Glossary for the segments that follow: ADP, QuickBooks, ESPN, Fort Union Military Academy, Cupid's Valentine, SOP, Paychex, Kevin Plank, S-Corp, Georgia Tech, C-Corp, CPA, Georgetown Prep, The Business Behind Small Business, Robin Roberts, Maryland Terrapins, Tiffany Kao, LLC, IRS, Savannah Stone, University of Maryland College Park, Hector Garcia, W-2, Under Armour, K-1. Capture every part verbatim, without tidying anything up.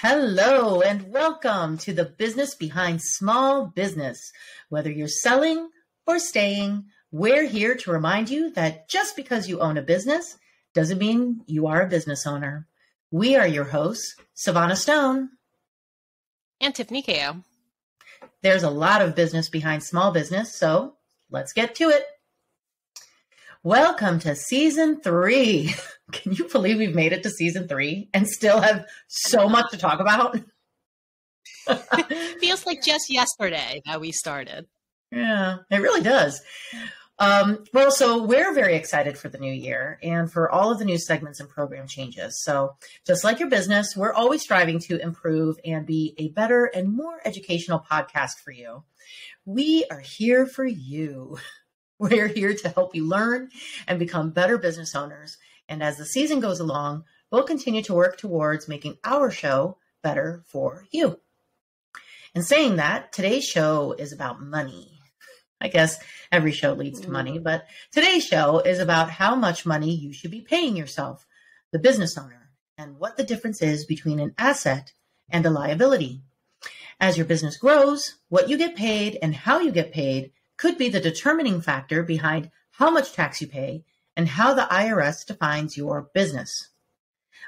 Hello and welcome to the business behind small business. Whether you're selling or staying, we're here to remind you that just because you own a business doesn't mean you are a business owner. We are your hosts, Savannah Stone and Tiffany Kao. There's a lot of business behind small business, so let's get to it. Welcome to season three. Can you believe we've made it to season three and still have so much to talk about? Feels like just yesterday that we started. Yeah, it really does. Um, well, so we're very excited for the new year and for all of the new segments and program changes. So just like your business, we're always striving to improve and be a better and more educational podcast for you. We are here for you. We're here to help you learn and become better business owners. And as the season goes along, we'll continue to work towards making our show better for you. And saying that, today's show is about money. I guess every show leads to money, but today's show is about how much money you should be paying yourself, the business owner, and what the difference is between an asset and a liability. As your business grows, what you get paid and how you get paid could be the determining factor behind how much tax you pay and how the I R S defines your business.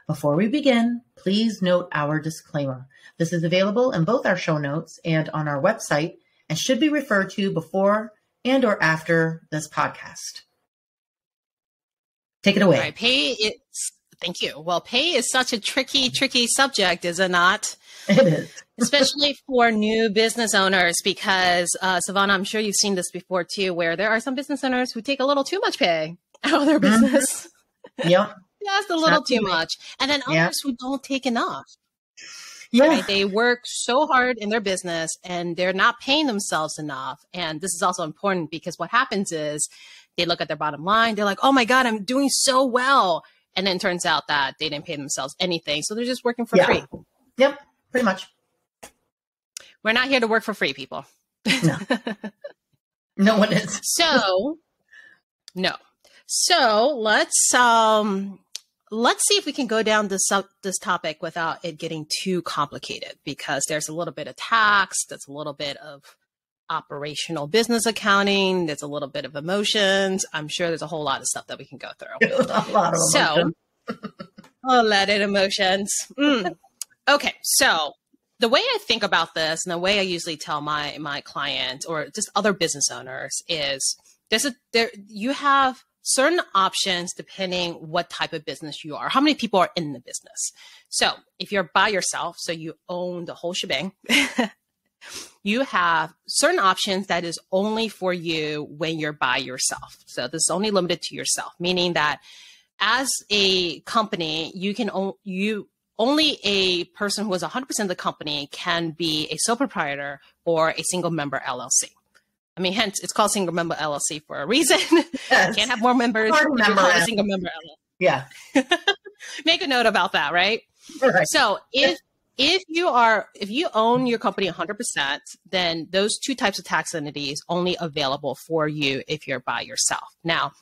Before we begin, please note our disclaimer. This is available in both our show notes and on our website and should be referred to before and or after this podcast. Take it away. All right, pay is, thank you. Well, pay is such a tricky, tricky subject, is it not? It is. Especially for new business owners, because uh, Savannah, I'm sure you've seen this before too, where there are some business owners who take a little too much pay out of their business. Mm-hmm. Yep. Just a little too much. And then yeah. others who don't take enough. Yeah. Right? They work so hard in their business and they're not paying themselves enough. And this is also important because what happens is they look at their bottom line. They're like, oh my God, I'm doing so well. And then it turns out that they didn't pay themselves anything. So they're just working for yeah. free. Yep. Pretty much. We're not here to work for free, people. No. No one is. So, no. So let's um, let's see if we can go down this uh, this topic without it getting too complicated, because there's a little bit of tax, that's a little bit of operational business accounting, there's a little bit of emotions. I'm sure there's a whole lot of stuff that we can go through. A lot of emotions. So, a lot of emotions. Mm. Okay, so the way I think about this and the way I usually tell my my clients or just other business owners is there's a there you have certain options depending what type of business you are, how many people are in the business. So if you're by yourself, so you own the whole shebang, you have certain options that is only for you when you're by yourself. So this is only limited to yourself, meaning that as a company, you can o- you only a person who is one hundred percent of the company can be a sole proprietor or a single member L L C. I mean, hence, it's called single member L L C for a reason. Yes. You can't have more members than a single member L L C. Yeah. Make a note about that, right? Right. So if if you are if you own your company one hundred percent, then those two types of tax entities only available for you if you're by yourself. Now,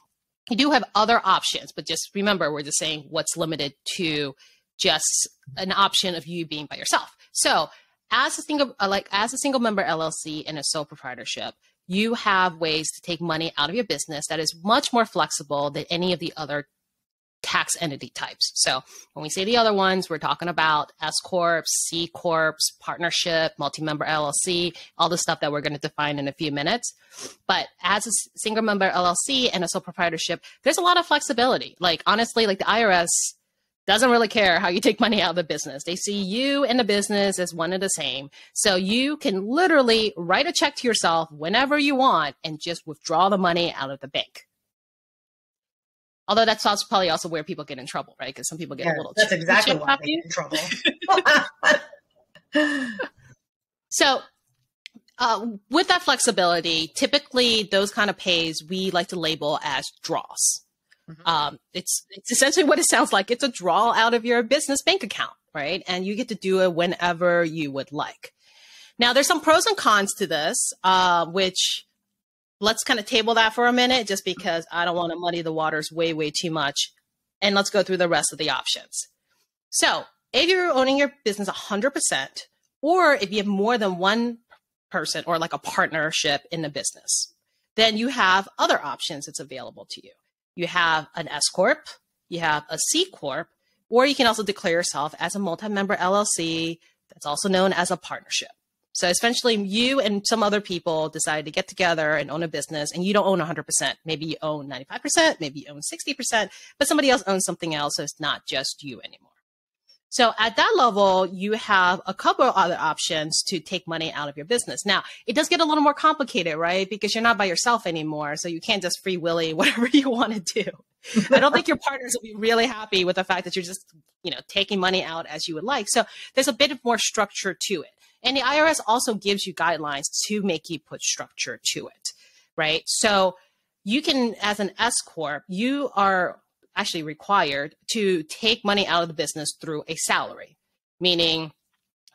you do have other options, but just remember, we're just saying what's limited to just an option of you being by yourself. So as a single like as a single member L L C and a sole proprietorship, you have ways to take money out of your business that is much more flexible than any of the other tax entity types. So when we say the other ones, we're talking about S-Corps, C-Corps, partnership, multi-member L L C, all the stuff that we're going to define in a few minutes. But as a single member L L C and a sole proprietorship, there's a lot of flexibility. Like honestly, like the I R S doesn't really care how you take money out of the business. They see you and the business as one and the same. So you can literally write a check to yourself whenever you want and just withdraw the money out of the bank. Although that's also probably also where people get in trouble, right? Because some people get yeah, a little that's cheap, exactly cheap why they get in trouble. So uh, with that flexibility, typically those kind of pays we like to label as draws. Mm-hmm. Um, it's, it's essentially what it sounds like. It's a draw out of your business bank account, right? And you get to do it whenever you would like. Now, there's some pros and cons to this, uh, which let's kind of table that for a minute, just because I don't want to muddy the waters way, way too much. And let's go through the rest of the options. So if you're owning your business one hundred percent, or if you have more than one person or like a partnership in the business, then you have other options that's available to you. You have an S-Corp, you have a C-Corp, or you can also declare yourself as a multi-member L L C that's also known as a partnership. So essentially you and some other people decided to get together and own a business, and you don't own one hundred percent. Maybe you own ninety-five percent, maybe you own sixty percent, but somebody else owns something else, so it's not just you anymore. So at that level, you have a couple of other options to take money out of your business. Now, it does get a little more complicated, right? Because you're not by yourself anymore, so you can't just free willy whatever you want to do. I don't think your partners will be really happy with the fact that you're just, you know, taking money out as you would like. So there's a bit of more structure to it. And the I R S also gives you guidelines to make you put structure to it, right? So you can, as an S-Corp, you are actually required to take money out of the business through a salary, meaning,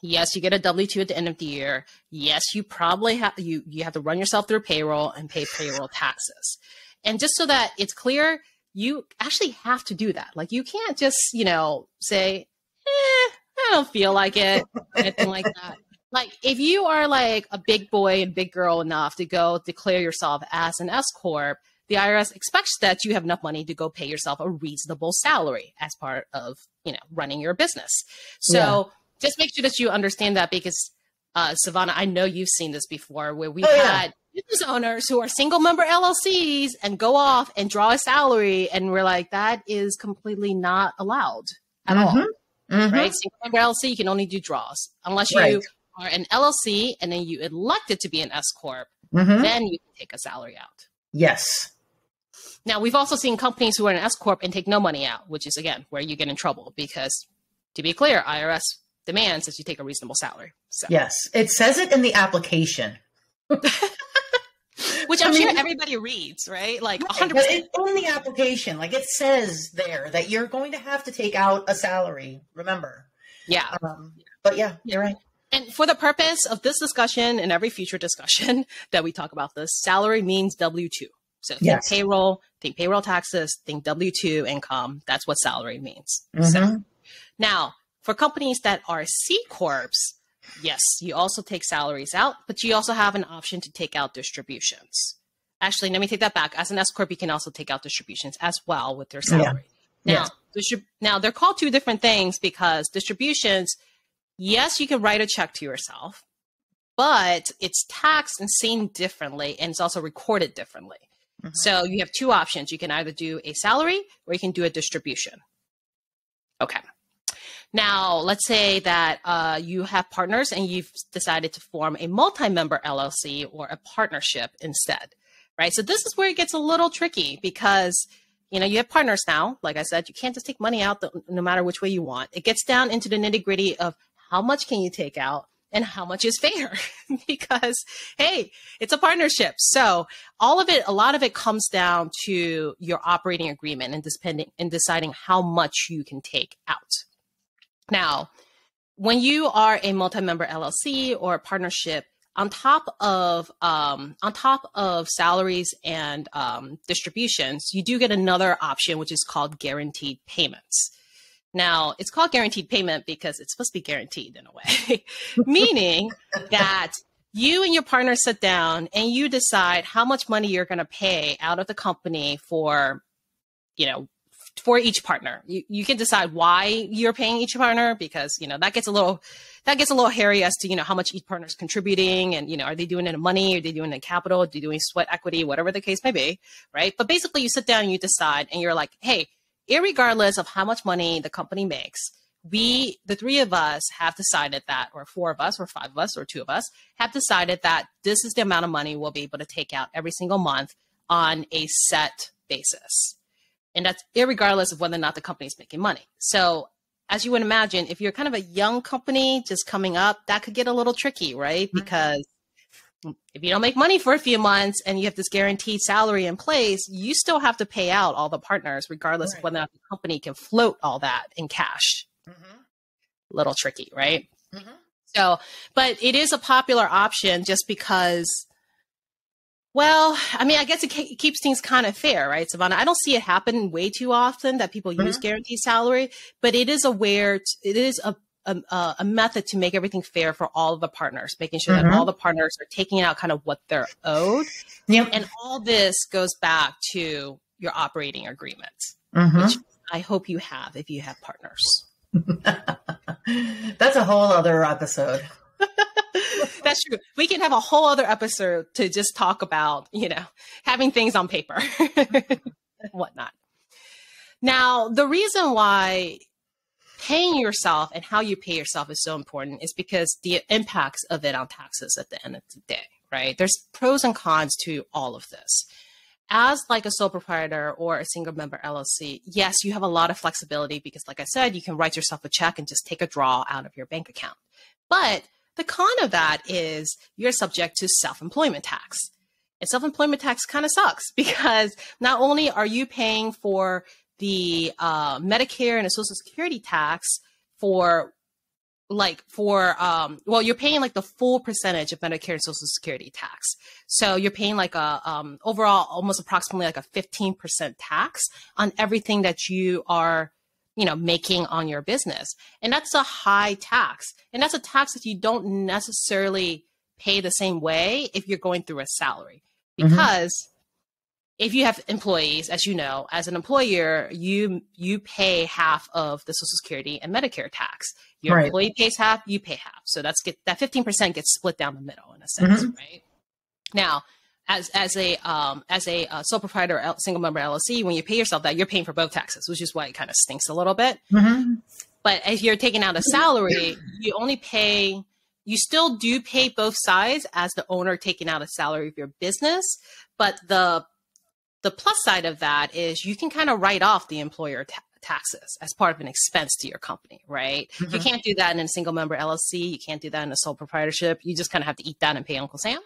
yes, you get a W two at the end of the year. Yes, you probably have, you, you have to run yourself through payroll and pay payroll taxes. And just so that it's clear, you actually have to do that. Like, you can't just, you know, say, eh, I don't feel like it, anything like that. Like, if you are like a big boy and big girl enough to go declare yourself as an S-Corp, the I R S expects that you have enough money to go pay yourself a reasonable salary as part of, you know, running your business. So yeah. Just make sure that you understand that, because uh, Savannah, I know you've seen this before, where we oh, had yeah. business owners who are single member L L Cs and go off and draw a salary. And we're like, that is completely not allowed at mm-hmm. all. Mm-hmm. Right? Single member L L C, you can only do draws unless you right. are an L L C and then you elected to be an S-Corp, mm-hmm. then you can take a salary out. Yes. Now, we've also seen companies who are an S-Corp and take no money out, which is, again, where you get in trouble because, to be clear, I R S demands that you take a reasonable salary. So. Yes. It says it in the application. Which I'm I mean, sure everybody reads, right? Like right, one hundred percent. But it's in the application. Like, it says there that you're going to have to take out a salary, remember. Yeah. Um, but, yeah, yeah, you're right. And for the purpose of this discussion and every future discussion that we talk about this, salary means W two. So think yes. payroll, think payroll taxes, think W two income. That's what salary means. Mm-hmm. So, now, for companies that are C-Corps, yes, you also take salaries out, but you also have an option to take out distributions. Actually, let me take that back. As an S-Corp, you can also take out distributions as well with their salary. Yeah. Now, yeah. now, they're called two different things because distributions, yes, you can write a check to yourself, but it's taxed and seen differently, and it's also recorded differently. Mm-hmm. So you have two options. You can either do a salary or you can do a distribution. Okay. Now, let's say that uh, you have partners and you've decided to form a multi-member L L C or a partnership instead, right? So this is where it gets a little tricky because, you know, you have partners now. Like I said, you can't just take money out the, no matter which way you want. It gets down into the nitty-gritty of how much can you take out and how much is fair because, hey, it's a partnership. So all of it, a lot of it comes down to your operating agreement and depending and deciding how much you can take out. Now, when you are a multi-member L L C or a partnership, on top of um, on top of salaries and um, distributions, you do get another option, which is called guaranteed payments. Now, it's called guaranteed payment because it's supposed to be guaranteed in a way, meaning that you and your partner sit down and you decide how much money you're going to pay out of the company for, you know, for each partner. You, you can decide why you're paying each partner because, you know, that gets a little, that gets a little hairy as to, you know, how much each partner is contributing and, you know, are they doing it in money? Are they doing it in capital? Are they doing sweat equity? Whatever the case may be, right? But basically you sit down and you decide and you're like, hey, irregardless of how much money the company makes, we, the three of us have decided that, or four of us, or five of us, or two of us have decided that this is the amount of money we'll be able to take out every single month on a set basis. And that's irregardless of whether or not the company is making money. So as you would imagine, if you're kind of a young company just coming up, that could get a little tricky, right? Mm-hmm. Because if you don't make money for a few months and you have this guaranteed salary in place, you still have to pay out all the partners, regardless right. of whether or not the company can float all that in cash. Mm-hmm. A little tricky, right? Mm-hmm. So, but it is a popular option just because Well, I mean, I guess it keeps things kind of fair, right, Savannah? I don't see it happen way too often that people mm-hmm. use guaranteed salary, but it is aware, it is a A, a method to make everything fair for all of the partners, making sure mm-hmm. that all the partners are taking out kind of what they're owed. Yep. And all this goes back to your operating agreement, mm-hmm. which I hope you have if you have partners. That's a whole other episode. That's true. We can have a whole other episode to just talk about, you know, having things on paper and whatnot. Now, the reason why paying yourself and how you pay yourself is so important is because the impacts of it on taxes at the end of the day, right? There's pros and cons to all of this. As like a sole proprietor or a single member L L C, yes, you have a lot of flexibility because like I said, you can write yourself a check and just take a draw out of your bank account. But the con of that is you're subject to self-employment tax. And self-employment tax kind of sucks because not only are you paying for the uh, Medicare and a Social Security tax for like for, um, well, you're paying like the full percentage of Medicare and Social Security tax. So you're paying like a um, overall, almost approximately like a fifteen percent tax on everything that you are, you know, making on your business. And that's a high tax. And that's a tax that you don't necessarily pay the same way if you're going through a salary because mm-hmm. if you have employees, as you know, as an employer, you you pay half of the Social Security and Medicare tax. Your right. employee pays half, you pay half. So that's get, that fifteen percent gets split down the middle in a sense, mm-hmm. right? Now, as as a um, as a uh, sole proprietor, L- single member L L C, when you pay yourself that, you're paying for both taxes, which is why it kind of stinks a little bit. Mm-hmm. But if you're taking out a salary, you only pay. You still do pay both sides as the owner taking out a salary of your business, but the The plus side of that is you can kind of write off the employer ta- taxes as part of an expense to your company, right? Mm-hmm. You can't do that in a single member L L C. You can't do that in a sole proprietorship. You just kind of have to eat that and pay Uncle Sam.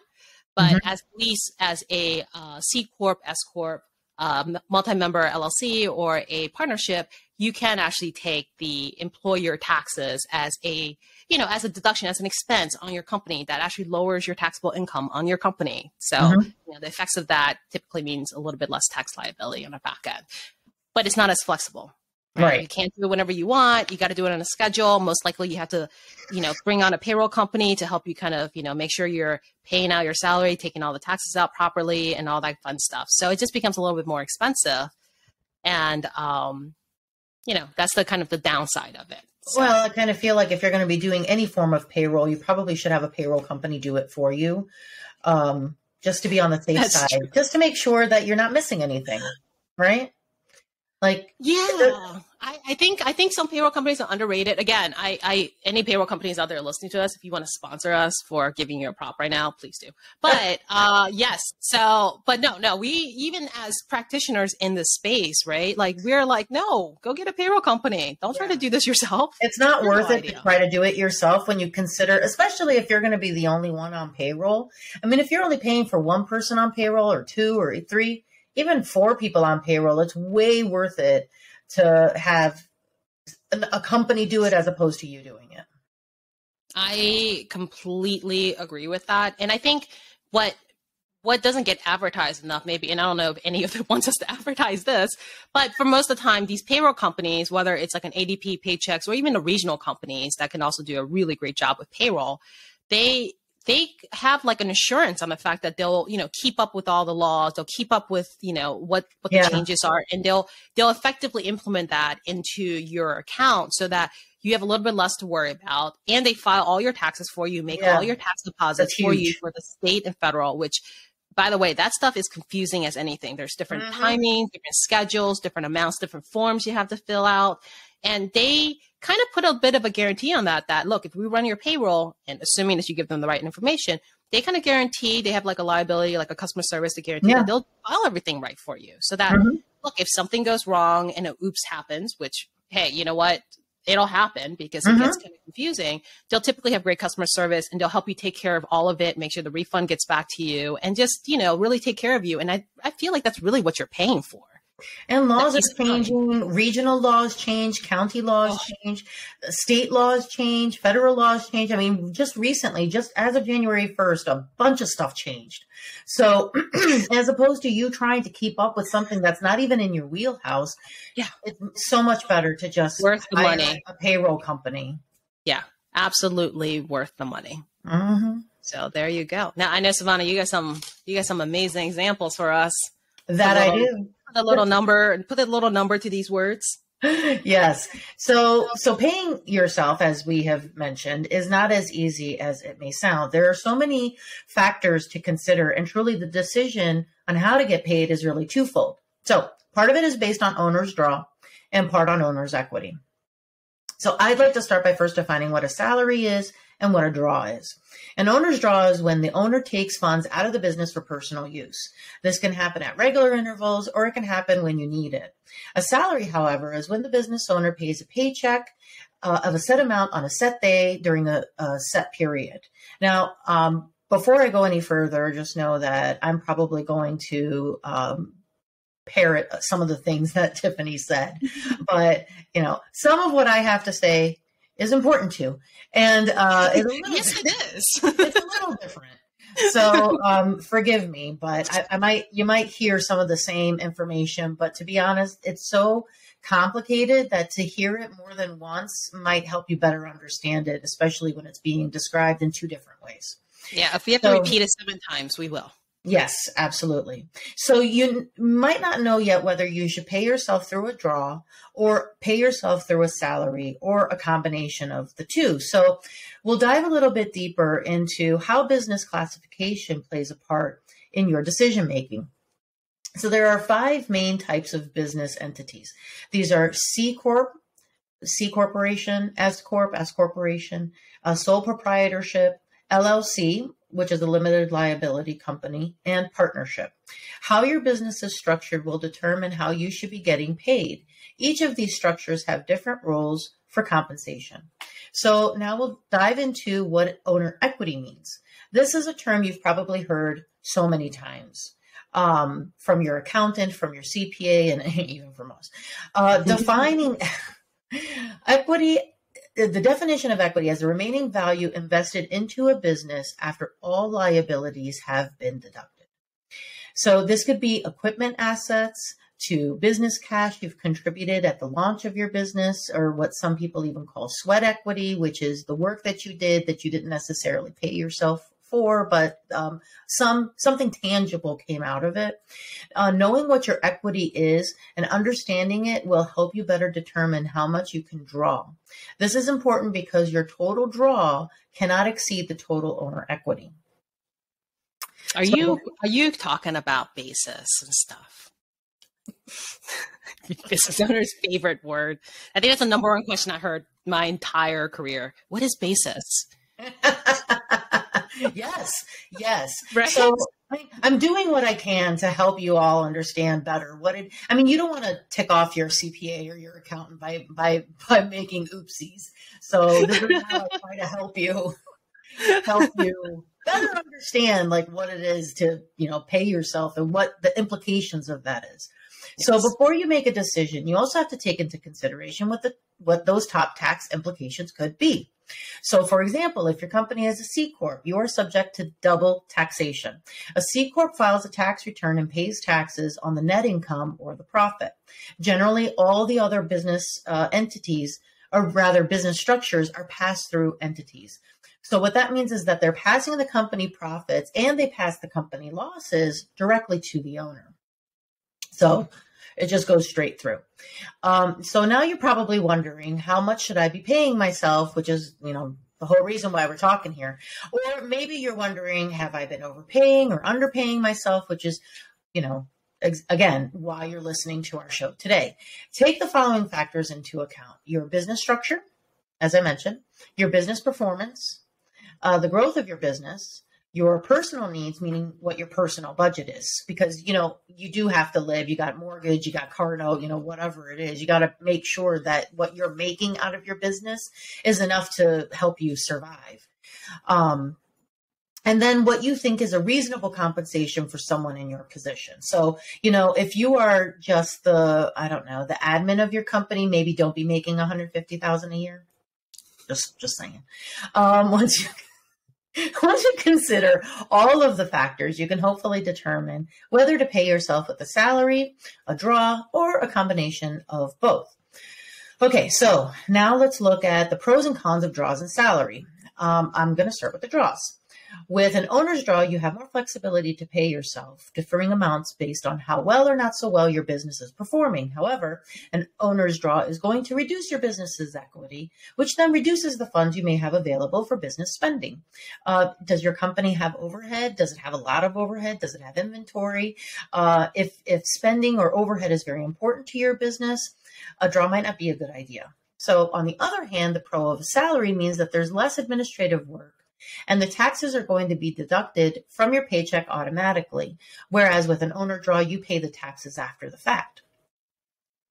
But mm-hmm. as at least as a uh, C-Corp, S-Corp, uh, multi-member L L C, or a partnership, you can actually take the employer taxes as a, you know, as a deduction, as an expense on your company that actually lowers your taxable income on your company. So mm-hmm. you know, the effects of that typically means a little bit less tax liability on our back end, but it's not as flexible. Right. right. You can't do it whenever you want. You got to do it on a schedule. Most likely you have to, you know, bring on a payroll company to help you kind of, you know, make sure you're paying out your salary, taking all the taxes out properly and all that fun stuff. So it just becomes a little bit more expensive. And, um, you know, that's the kind of the downside of it. So. Well, I kind of feel like if you're going to be doing any form of payroll, you probably should have a payroll company do it for you, um, just to be on the safe that's side, true. Just to make sure that you're not missing anything, right? Like, yeah, I, I think I think some payroll companies are underrated. Again, I, I any payroll companies out there listening to us, if you want to sponsor us for giving you a prop right now, please do. But uh, yes, so but no, no, we even as practitioners in this space, right? Like we're like, no, go get a payroll company. Don't try yeah. to do this yourself. It's not no worth idea. it to try to do it yourself when you consider, especially if you're going to be the only one on payroll. I mean, if you're only paying for one person on payroll or two or three. Even four people on payroll, it's way worth it to have a company do it as opposed to you doing it. I completely agree with that. And I think what what doesn't get advertised enough maybe, and I don't know if any of them wants us to advertise this, but for most of the time, these payroll companies, whether it's like an A D P, Paychex, or even the regional companies that can also do a really great job with payroll, they they have like an assurance on the fact that they'll, you know, keep up with all the laws. They'll keep up with, you know, what, what the yeah. changes are, and they'll, they'll effectively implement that into your account so that you have a little bit less to worry about. And they file all your taxes for you, make yeah. all your tax deposits for you for the state and federal, which by the way, that stuff is confusing as anything. There's different mm-hmm. timings, different schedules, different amounts, different forms you have to fill out. And they kind of put a bit of a guarantee on that, that, look, if we run your payroll, and assuming that you give them the right information, they kind of guarantee, they have like a liability, like a customer service to guarantee yeah. that they'll file everything right for you. So that, mm-hmm. look, if something goes wrong and an oops happens, which, hey, you know what? It'll happen because mm-hmm. it gets kind of confusing. They'll typically have great customer service and they'll help you take care of all of it, make sure the refund gets back to you and just, you know, really take care of you. And I, I feel like that's really what you're paying for. And laws are changing. Regional laws change. County laws change. State laws change. Federal laws change. I mean, just recently, just as of January first, a bunch of stuff changed. So as opposed to you trying to keep up with something that's not even in your wheelhouse, yeah, it's so much better to just worth the money. A payroll company. Yeah, absolutely worth the money. Mm-hmm. So there you go. Now, I know, Savannah, you got some, you got some amazing examples for us. That I do. Put a little number and put a little number to these words. Yes. So, so paying yourself, as we have mentioned, is not as easy as it may sound. There are so many factors to consider, and truly the decision on how to get paid is really twofold. So part of it is based on owner's draw and part on owner's equity. So I'd like to start by first defining what a salary is and what a draw is. An owner's draw is when the owner takes funds out of the business for personal use. This can happen at regular intervals, or it can happen when you need it. A salary, however, is when the business owner pays a paycheck uh, of a set amount on a set day during a, a set period. Now, um, before I go any further, just know that I'm probably going to um, parrot some of the things that Tiffany said, but you know, some of what I have to say is important too. And uh, it's a yes, it is. It's a little different. So um, forgive me, but I, I might, you might hear some of the same information, but to be honest, it's so complicated that to hear it more than once might help you better understand it, especially when it's being described in two different ways. Yeah. If we have so, to repeat it seven times, we will. Yes, absolutely. So you might not know yet whether you should pay yourself through a draw or pay yourself through a salary or a combination of the two. So we'll dive a little bit deeper into how business classification plays a part in your decision making. So there are five main types of business entities. These are C-Corp, C-Corporation, S-Corp, S-Corporation, a sole proprietorship, L L C, which is a limited liability company, and partnership. How your business is structured will determine how you should be getting paid. Each of these structures have different rules for compensation. So now we'll dive into what owner equity means. This is a term you've probably heard so many times um, from your accountant, from your C P A, and even from us. Uh, defining equity. The definition of equity as the remaining value invested into a business after all liabilities have been deducted. So this could be equipment assets to business cash you've contributed at the launch of your business, or what some people even call sweat equity, which is the work that you did that you didn't necessarily pay yourself for, but um, some something tangible came out of it. Uh, knowing what your equity is and understanding it will help you better determine how much you can draw. This is important because your total draw cannot exceed the total owner equity. Are so, you are you talking about basis and stuff? Business owner's favorite word. I think that's the number one question I heard my entire career. What is basis? Yes. Yes. Right. So I'm doing what I can to help you all understand better what it, I mean, you don't want to tick off your C P A or your accountant by, by, by making oopsies. So this is how I try to help you, help you better understand like what it is to, you know, pay yourself and what the implications of that is. Yes. So before you make a decision, you also have to take into consideration what the, what those top tax implications could be. So, for example, if your company is a C-Corp, you are subject to double taxation. A C-Corp files a tax return and pays taxes on the net income or the profit. Generally, all the other business uh, entities, or rather business structures, are pass-through entities. So what that means is that they're passing the company profits and they pass the company losses directly to the owner. So it just goes straight through. Um, so now you're probably wondering, how much should I be paying myself? Which is, you know, the whole reason why we're talking here. Or maybe you're wondering, have I been overpaying or underpaying myself? Which is, you know, ex again, why you're listening to our show today. Take the following factors into account: your business structure, as I mentioned, your business performance, uh, the growth of your business, your personal needs, meaning what your personal budget is, because, you know, you do have to live. You got mortgage, you got car note, you know, whatever it is, you got to make sure that what you're making out of your business is enough to help you survive. Um, And then what you think is a reasonable compensation for someone in your position. So, you know, if you are just the, I don't know, the admin of your company, maybe don't be making one hundred fifty thousand dollars a year. Just, just saying. Um, once you, once you consider all of the factors, you can hopefully determine whether to pay yourself with a salary, a draw, or a combination of both. Okay, so now let's look at the pros and cons of draws and salary. Um, I'm going to start with the draws. With an owner's draw, you have more flexibility to pay yourself, differing amounts based on how well or not so well your business is performing. However, an owner's draw is going to reduce your business's equity, which then reduces the funds you may have available for business spending. Uh, does your company have overhead? Does it have a lot of overhead? Does it have inventory? Uh, if, if spending or overhead is very important to your business, a draw might not be a good idea. So on the other hand, the pro of a salary means that there's less administrative work, and the taxes are going to be deducted from your paycheck automatically, whereas with an owner draw, you pay the taxes after the fact.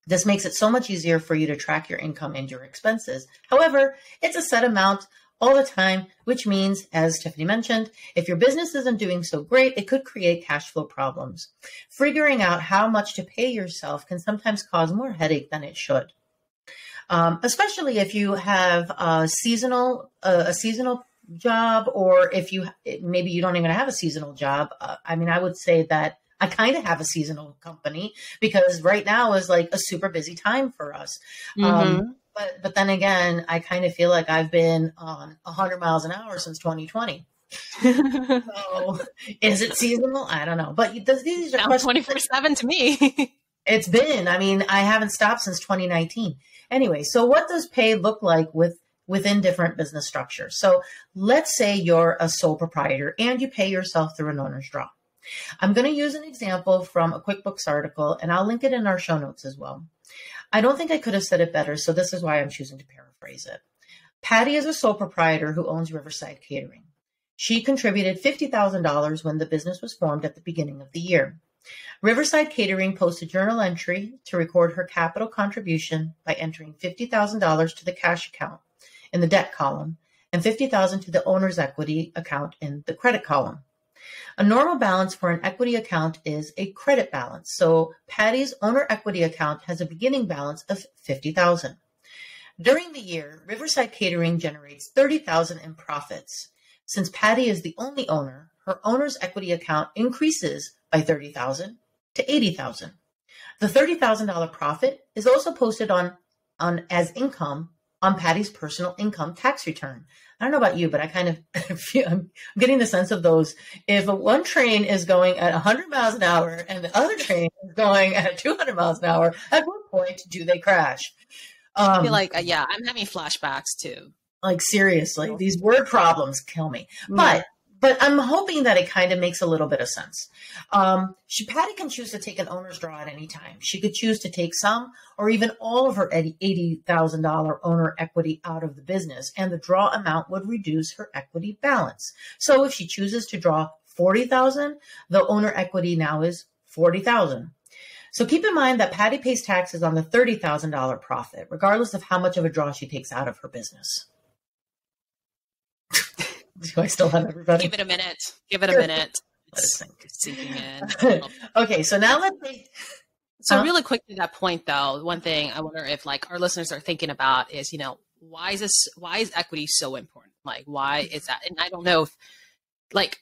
This makes it so much easier for you to track your income and your expenses. However, it's a set amount all the time, which means, as Tiffany mentioned, if your business isn't doing so great, it could create cash flow problems. Figuring out how much to pay yourself can sometimes cause more headache than it should, um, especially if you have a seasonal, uh, a seasonal job, or if you maybe you don't even have a seasonal job. Uh, I mean, I would say that I kind of have a seasonal company because right now is like a super busy time for us. Mm-hmm. Um, but but then again, I kind of feel like I've been on one hundred miles an hour since twenty twenty. So is it seasonal? I don't know. But does these are twenty-four seven to me. It's been. I mean, I haven't stopped since twenty nineteen. Anyway, so what does pay look like with within different business structures? So let's say you're a sole proprietor and you pay yourself through an owner's draw. I'm going to use an example from a QuickBooks article, and I'll link it in our show notes as well. I don't think I could have said it better, so this is why I'm choosing to paraphrase it. Patty is a sole proprietor who owns Riverside Catering. She contributed fifty thousand dollars when the business was formed at the beginning of the year. Riverside Catering posts a journal entry to record her capital contribution by entering fifty thousand dollars to the cash account in the debt column, and fifty thousand dollars to the owner's equity account in the credit column. A normal balance for an equity account is a credit balance, so Patty's owner equity account has a beginning balance of fifty thousand dollars. During the year, Riverside Catering generates thirty thousand dollars in profits. Since Patty is the only owner, her owner's equity account increases by thirty thousand dollars to eighty thousand dollars. The thirty thousand dollars profit is also posted on, on as income on Patty's personal income tax return. I don't know about you, but I kind of feel, I'm getting the sense of those. If one train is going at one hundred miles an hour and the other train is going at two hundred miles an hour, at what point do they crash? Um, I feel like, uh, yeah, I'm having flashbacks too. Like seriously, these word problems kill me. Yeah. But But I'm hoping that it kind of makes a little bit of sense. Um, she, Patty can choose to take an owner's draw at any time. She could choose to take some or even all of her eighty thousand dollars owner equity out of the business, and the draw amount would reduce her equity balance. So if she chooses to draw forty thousand dollars, the owner equity now is forty thousand dollars. So keep in mind that Patty pays taxes on the thirty thousand dollars profit, regardless of how much of a draw she takes out of her business. Do I still have everybody? Give it a minute. Give it a minute. It's sinking in. Okay, so now let's see. So huh? Really quick to that point, though, one thing I wonder if like our listeners are thinking about is, you know, why is this? Why is equity so important? Like, why is that? And I don't know if, like,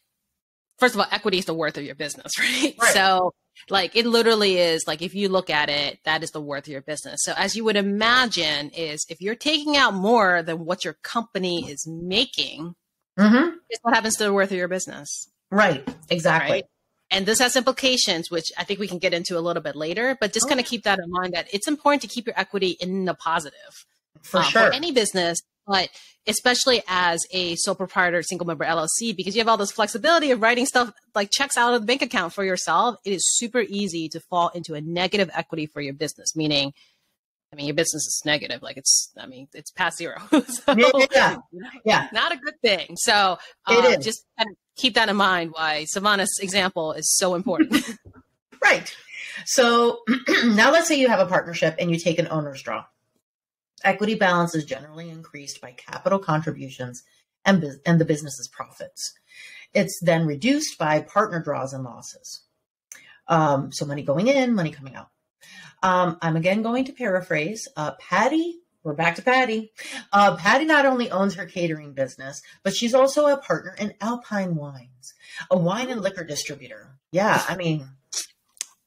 first of all, equity is the worth of your business, right? Right. So, like, it literally is. Like, if you look at it, that is the worth of your business. So, as you would imagine, is if you're taking out more than what your company is making, mm-hmm. it's what happens to the worth of your business. Right. Exactly. Right? And this has implications, which I think we can get into a little bit later, but just okay. kind of keep that in mind that it's important to keep your equity in the positive for um, sure for any business, but especially as a sole proprietor, single member L L C, because you have all this flexibility of writing stuff like checks out of the bank account for yourself. It is super easy to fall into a negative equity for your business, meaning I mean, your business is negative. Like it's, I mean, it's past zero. So, yeah. yeah. Not a good thing. So um, it is. Just kind of keep that in mind why Savannah's example is so important. Right. So now let's say you have a partnership and you take an owner's draw. Equity balance is generally increased by capital contributions and, and the business's profits. It's then reduced by partner draws and losses. Um, so money going in, money coming out. Um, I'm again going to paraphrase uh, Patty. We're back to Patty. Uh, Patty not only owns her catering business, but she's also a partner in Alpine Wines, a wine and liquor distributor. Yeah, I mean,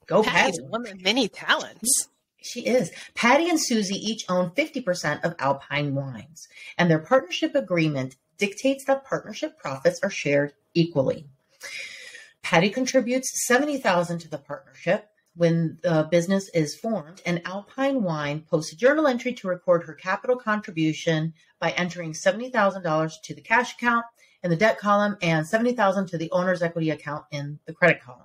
go Patty's Patty. Patty's woman, many talents. She is. Patty and Susie each own fifty percent of Alpine Wines, and their partnership agreement dictates that partnership profits are shared equally. Patty contributes seventy thousand dollars to the partnership when the business is formed, and Alpine Wine posts a journal entry to record her capital contribution by entering seventy thousand dollars to the cash account in the debt column and seventy thousand dollars to the owner's equity account in the credit column.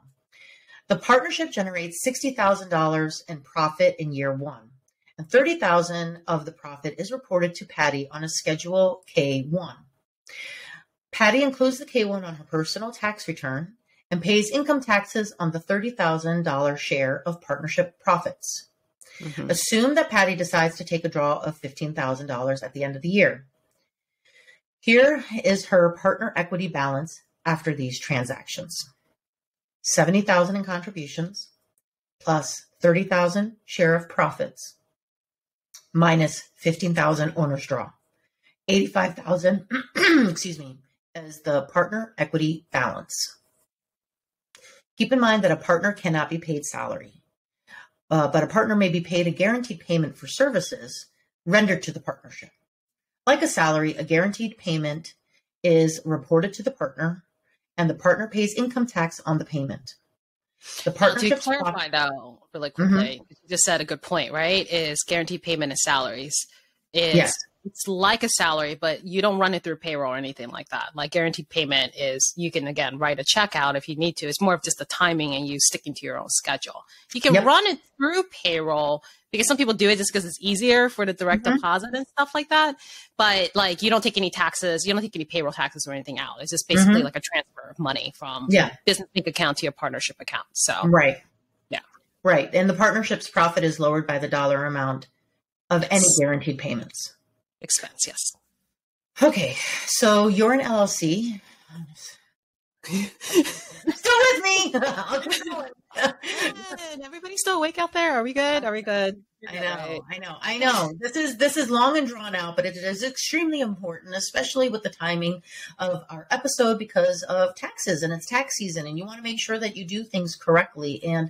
The partnership generates sixty thousand dollars in profit in year one, and thirty thousand dollars of the profit is reported to Patty on a Schedule K one. Patty includes the K one on her personal tax return and pays income taxes on the thirty thousand dollars share of partnership profits. Mm-hmm. Assume that Patty decides to take a draw of fifteen thousand dollars at the end of the year. Here is her partner equity balance after these transactions. seventy thousand dollars in contributions, plus thirty thousand dollars share of profits, minus fifteen thousand dollars owner's draw. eighty-five thousand dollars, excuse me, as the partner equity balance. Keep in mind that a partner cannot be paid salary, uh, but a partner may be paid a guaranteed payment for services rendered to the partnership. Like a salary, a guaranteed payment is reported to the partner, and the partner pays income tax on the payment. The partnership to clarify, though, really quickly, mm-hmm. you just said a good point, right? Is guaranteed payment of salaries is yes. It's like a salary, but you don't run it through payroll or anything like that. Like guaranteed payment is, you can, again, write a check out if you need to. It's more of just the timing and you sticking to your own schedule. You can yep. run it through payroll because some people do it just because it's easier for the direct mm-hmm. deposit and stuff like that. But like, you don't take any taxes. You don't take any payroll taxes or anything out. It's just basically mm-hmm. like a transfer of money from yeah. business bank account to your partnership account. So Right. Yeah. Right. And the partnership's profit is lowered by the dollar amount of yes. any guaranteed payments. Expense, yes. Okay, so you're an L L C. Still with me. Everybody still awake out there? Are we good? Are we good? I know, right. I know, I know. This is this is long and drawn out, but it is extremely important, especially with the timing of our episode because of taxes and it's tax season, and you want to make sure that you do things correctly. And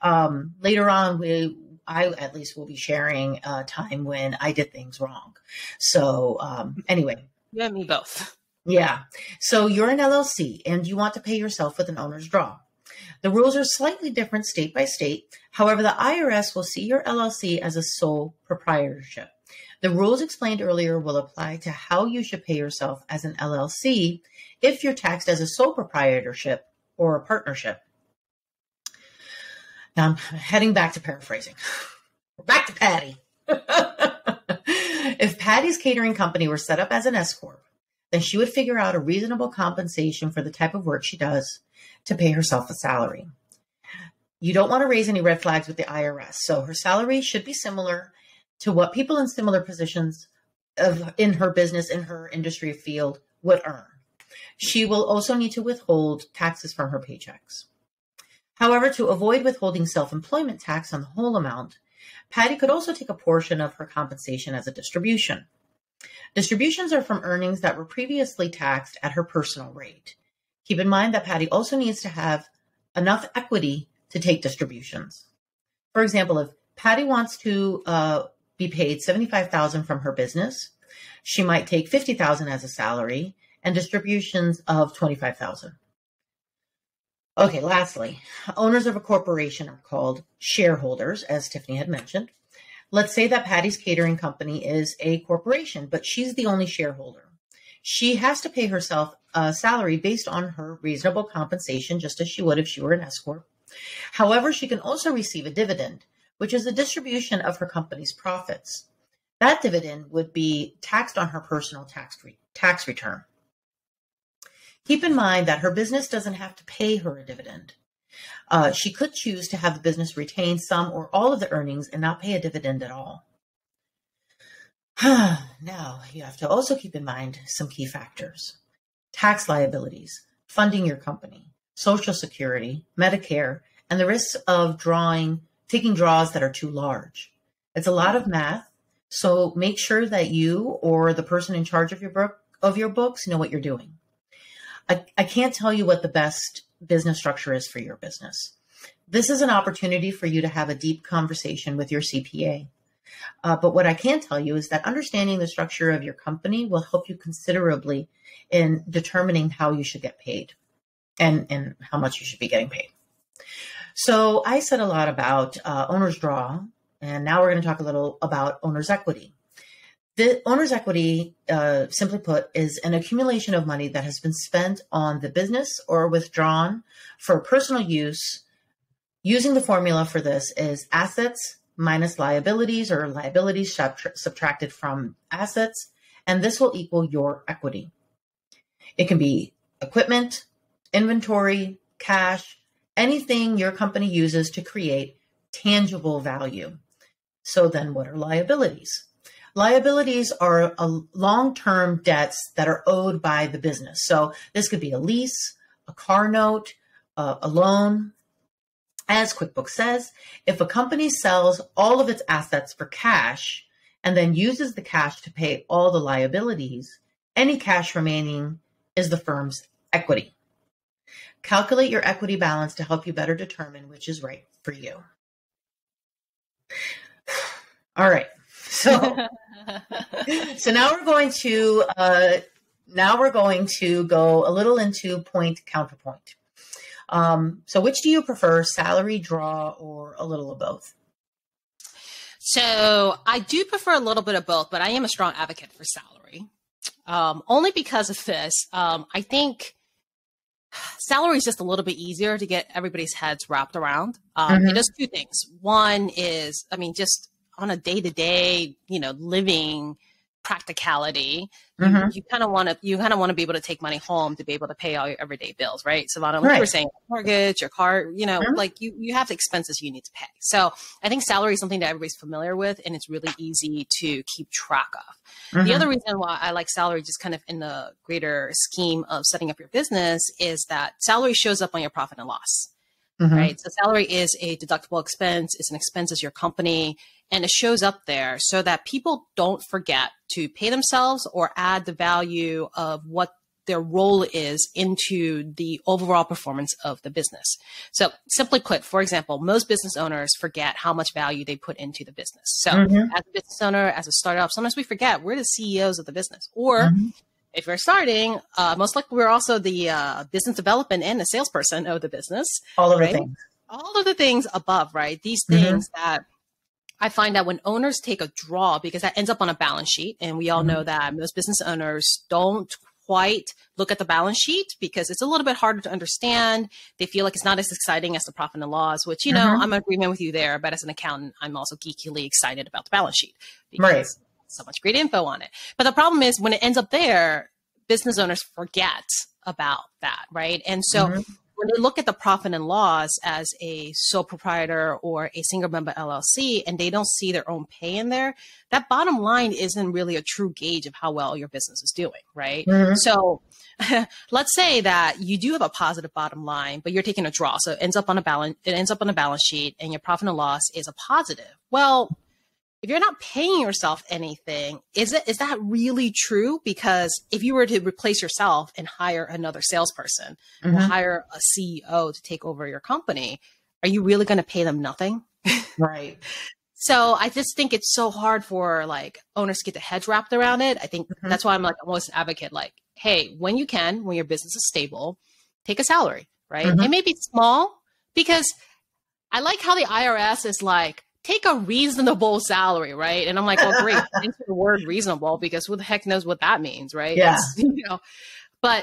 um, later on, we. I at least will be sharing a uh, time when I did things wrong. So um, anyway. You and me both. Yeah. So you're an L L C and you want to pay yourself with an owner's draw. The rules are slightly different state by state. However, the I R S will see your L L C as a sole proprietorship. The rules explained earlier will apply to how you should pay yourself as an L L C if you're taxed as a sole proprietorship or a partnership. Now I'm heading back to paraphrasing. We're back to Patty. If Patty's catering company were set up as an S-Corp, then she would figure out a reasonable compensation for the type of work she does to pay herself a salary. You don't want to raise any red flags with the I R S, so her salary should be similar to what people in similar positions of, in her business, in her industry field would earn. She will also need to withhold taxes from her paychecks. However, to avoid withholding self-employment tax on the whole amount, Patty could also take a portion of her compensation as a distribution. Distributions are from earnings that were previously taxed at her personal rate. Keep in mind that Patty also needs to have enough equity to take distributions. For example, if Patty wants to uh, be paid seventy-five thousand dollars from her business, she might take fifty thousand dollars as a salary and distributions of twenty-five thousand dollars. Okay, lastly, owners of a corporation are called shareholders, as Tiffany had mentioned. Let's say that Patty's catering company is a corporation, but she's the only shareholder. She has to pay herself a salary based on her reasonable compensation, just as she would if she were an S-Corp. However, she can also receive a dividend, which is the distribution of her company's profits. That dividend would be taxed on her personal tax re- tax return. Keep in mind that her business doesn't have to pay her a dividend. Uh, she could choose to have the business retain some or all of the earnings and not pay a dividend at all. Now, you have to also keep in mind some key factors. Tax liabilities, funding your company, Social Security, Medicare, and the risks of drawing, taking draws that are too large. It's a lot of math. So make sure that you or the person in charge of your book, of your books know what you're doing. I, I can't tell you what the best business structure is for your business. This is an opportunity for you to have a deep conversation with your C P A. Uh, but what I can tell you is that understanding the structure of your company will help you considerably in determining how you should get paid and, and how much you should be getting paid. So I said a lot about uh, owner's draw, and now we're going to talk a little about owner's equity. The owner's equity, uh, simply put, is an accumulation of money that has been spent on the business or withdrawn for personal use. Using the formula for this is assets minus liabilities, or liabilities subtracted from assets, and this will equal your equity. It can be equipment, inventory, cash, anything your company uses to create tangible value. So then what are liabilities? Liabilities are a long-term debts that are owed by the business. So this could be a lease, a car note, uh, a loan. As QuickBooks says, if a company sells all of its assets for cash and then uses the cash to pay all the liabilities, any cash remaining is the firm's equity. Calculate your equity balance to help you better determine which is right for you. All right. So, so now we're going to uh, now we're going to go a little into point counterpoint. Um, so which do you prefer, salary, draw, or a little of both? So I do prefer a little bit of both, but I am a strong advocate for salary, um, only because of this. Um, I think salary is just a little bit easier to get everybody's heads wrapped around. Um, mm-hmm. It does two things. One is, I mean, just on a day-to-day, you know, living practicality, mm-hmm. you kind of want to, you kind of want to be able to take money home to be able to pay all your everyday bills, right? Savannah, what right. you were saying, mortgage, your car, you know, mm-hmm. like you, you have the expenses you need to pay. So I think salary is something that everybody's familiar with, and it's really easy to keep track of. Mm-hmm. The other reason why I like salary, just kind of in the greater scheme of setting up your business, is that salary shows up on your profit and loss, mm-hmm. right? So salary is a deductible expense. It's an expense as your company. And it shows up there so that people don't forget to pay themselves or add the value of what their role is into the overall performance of the business. So simply put, for example, most business owners forget how much value they put into the business. So mm-hmm. as a business owner, as a startup, sometimes we forget we're the C E Os of the business. Or mm-hmm. if you're starting, uh, most likely we're also the uh, business development and the salesperson of the business. All of right? the things. All of the things above, right? These things mm-hmm. that I find that when owners take a draw, because that ends up on a balance sheet, and we all mm-hmm. know that most business owners don't quite look at the balance sheet because it's a little bit harder to understand. They feel like it's not as exciting as the profit and loss, which, you know, mm-hmm. I'm in agreement with you there, but as an accountant, I'm also geekily excited about the balance sheet because right. so much great info on it. But the problem is when it ends up there, business owners forget about that, right? And so mm-hmm. when they look at the profit and loss as a sole proprietor or a single member L L C, and they don't see their own pay in there, that bottom line isn't really a true gauge of how well your business is doing, right? Mm-hmm. So let's say that you do have a positive bottom line, but you're taking a draw. So it ends up on a balance, it ends up on a balance sheet, and your profit and loss is a positive. Well, if you're not paying yourself anything, is it, is that really true? Because if you were to replace yourself and hire another salesperson mm-hmm. or hire a C E O to take over your company, are you really going to pay them nothing? Right. So I just think it's so hard for like owners to get their heads wrapped around it. I think mm-hmm. that's why I'm like almost an advocate, like, hey, when you can, when your business is stable, take a salary, right? Mm-hmm. It may be small, because I like how the I R S is like, take a reasonable salary, right? And I'm like, oh, great. Thanks for the word reasonable, because who the heck knows what that means, right? Yeah. It's, you know, but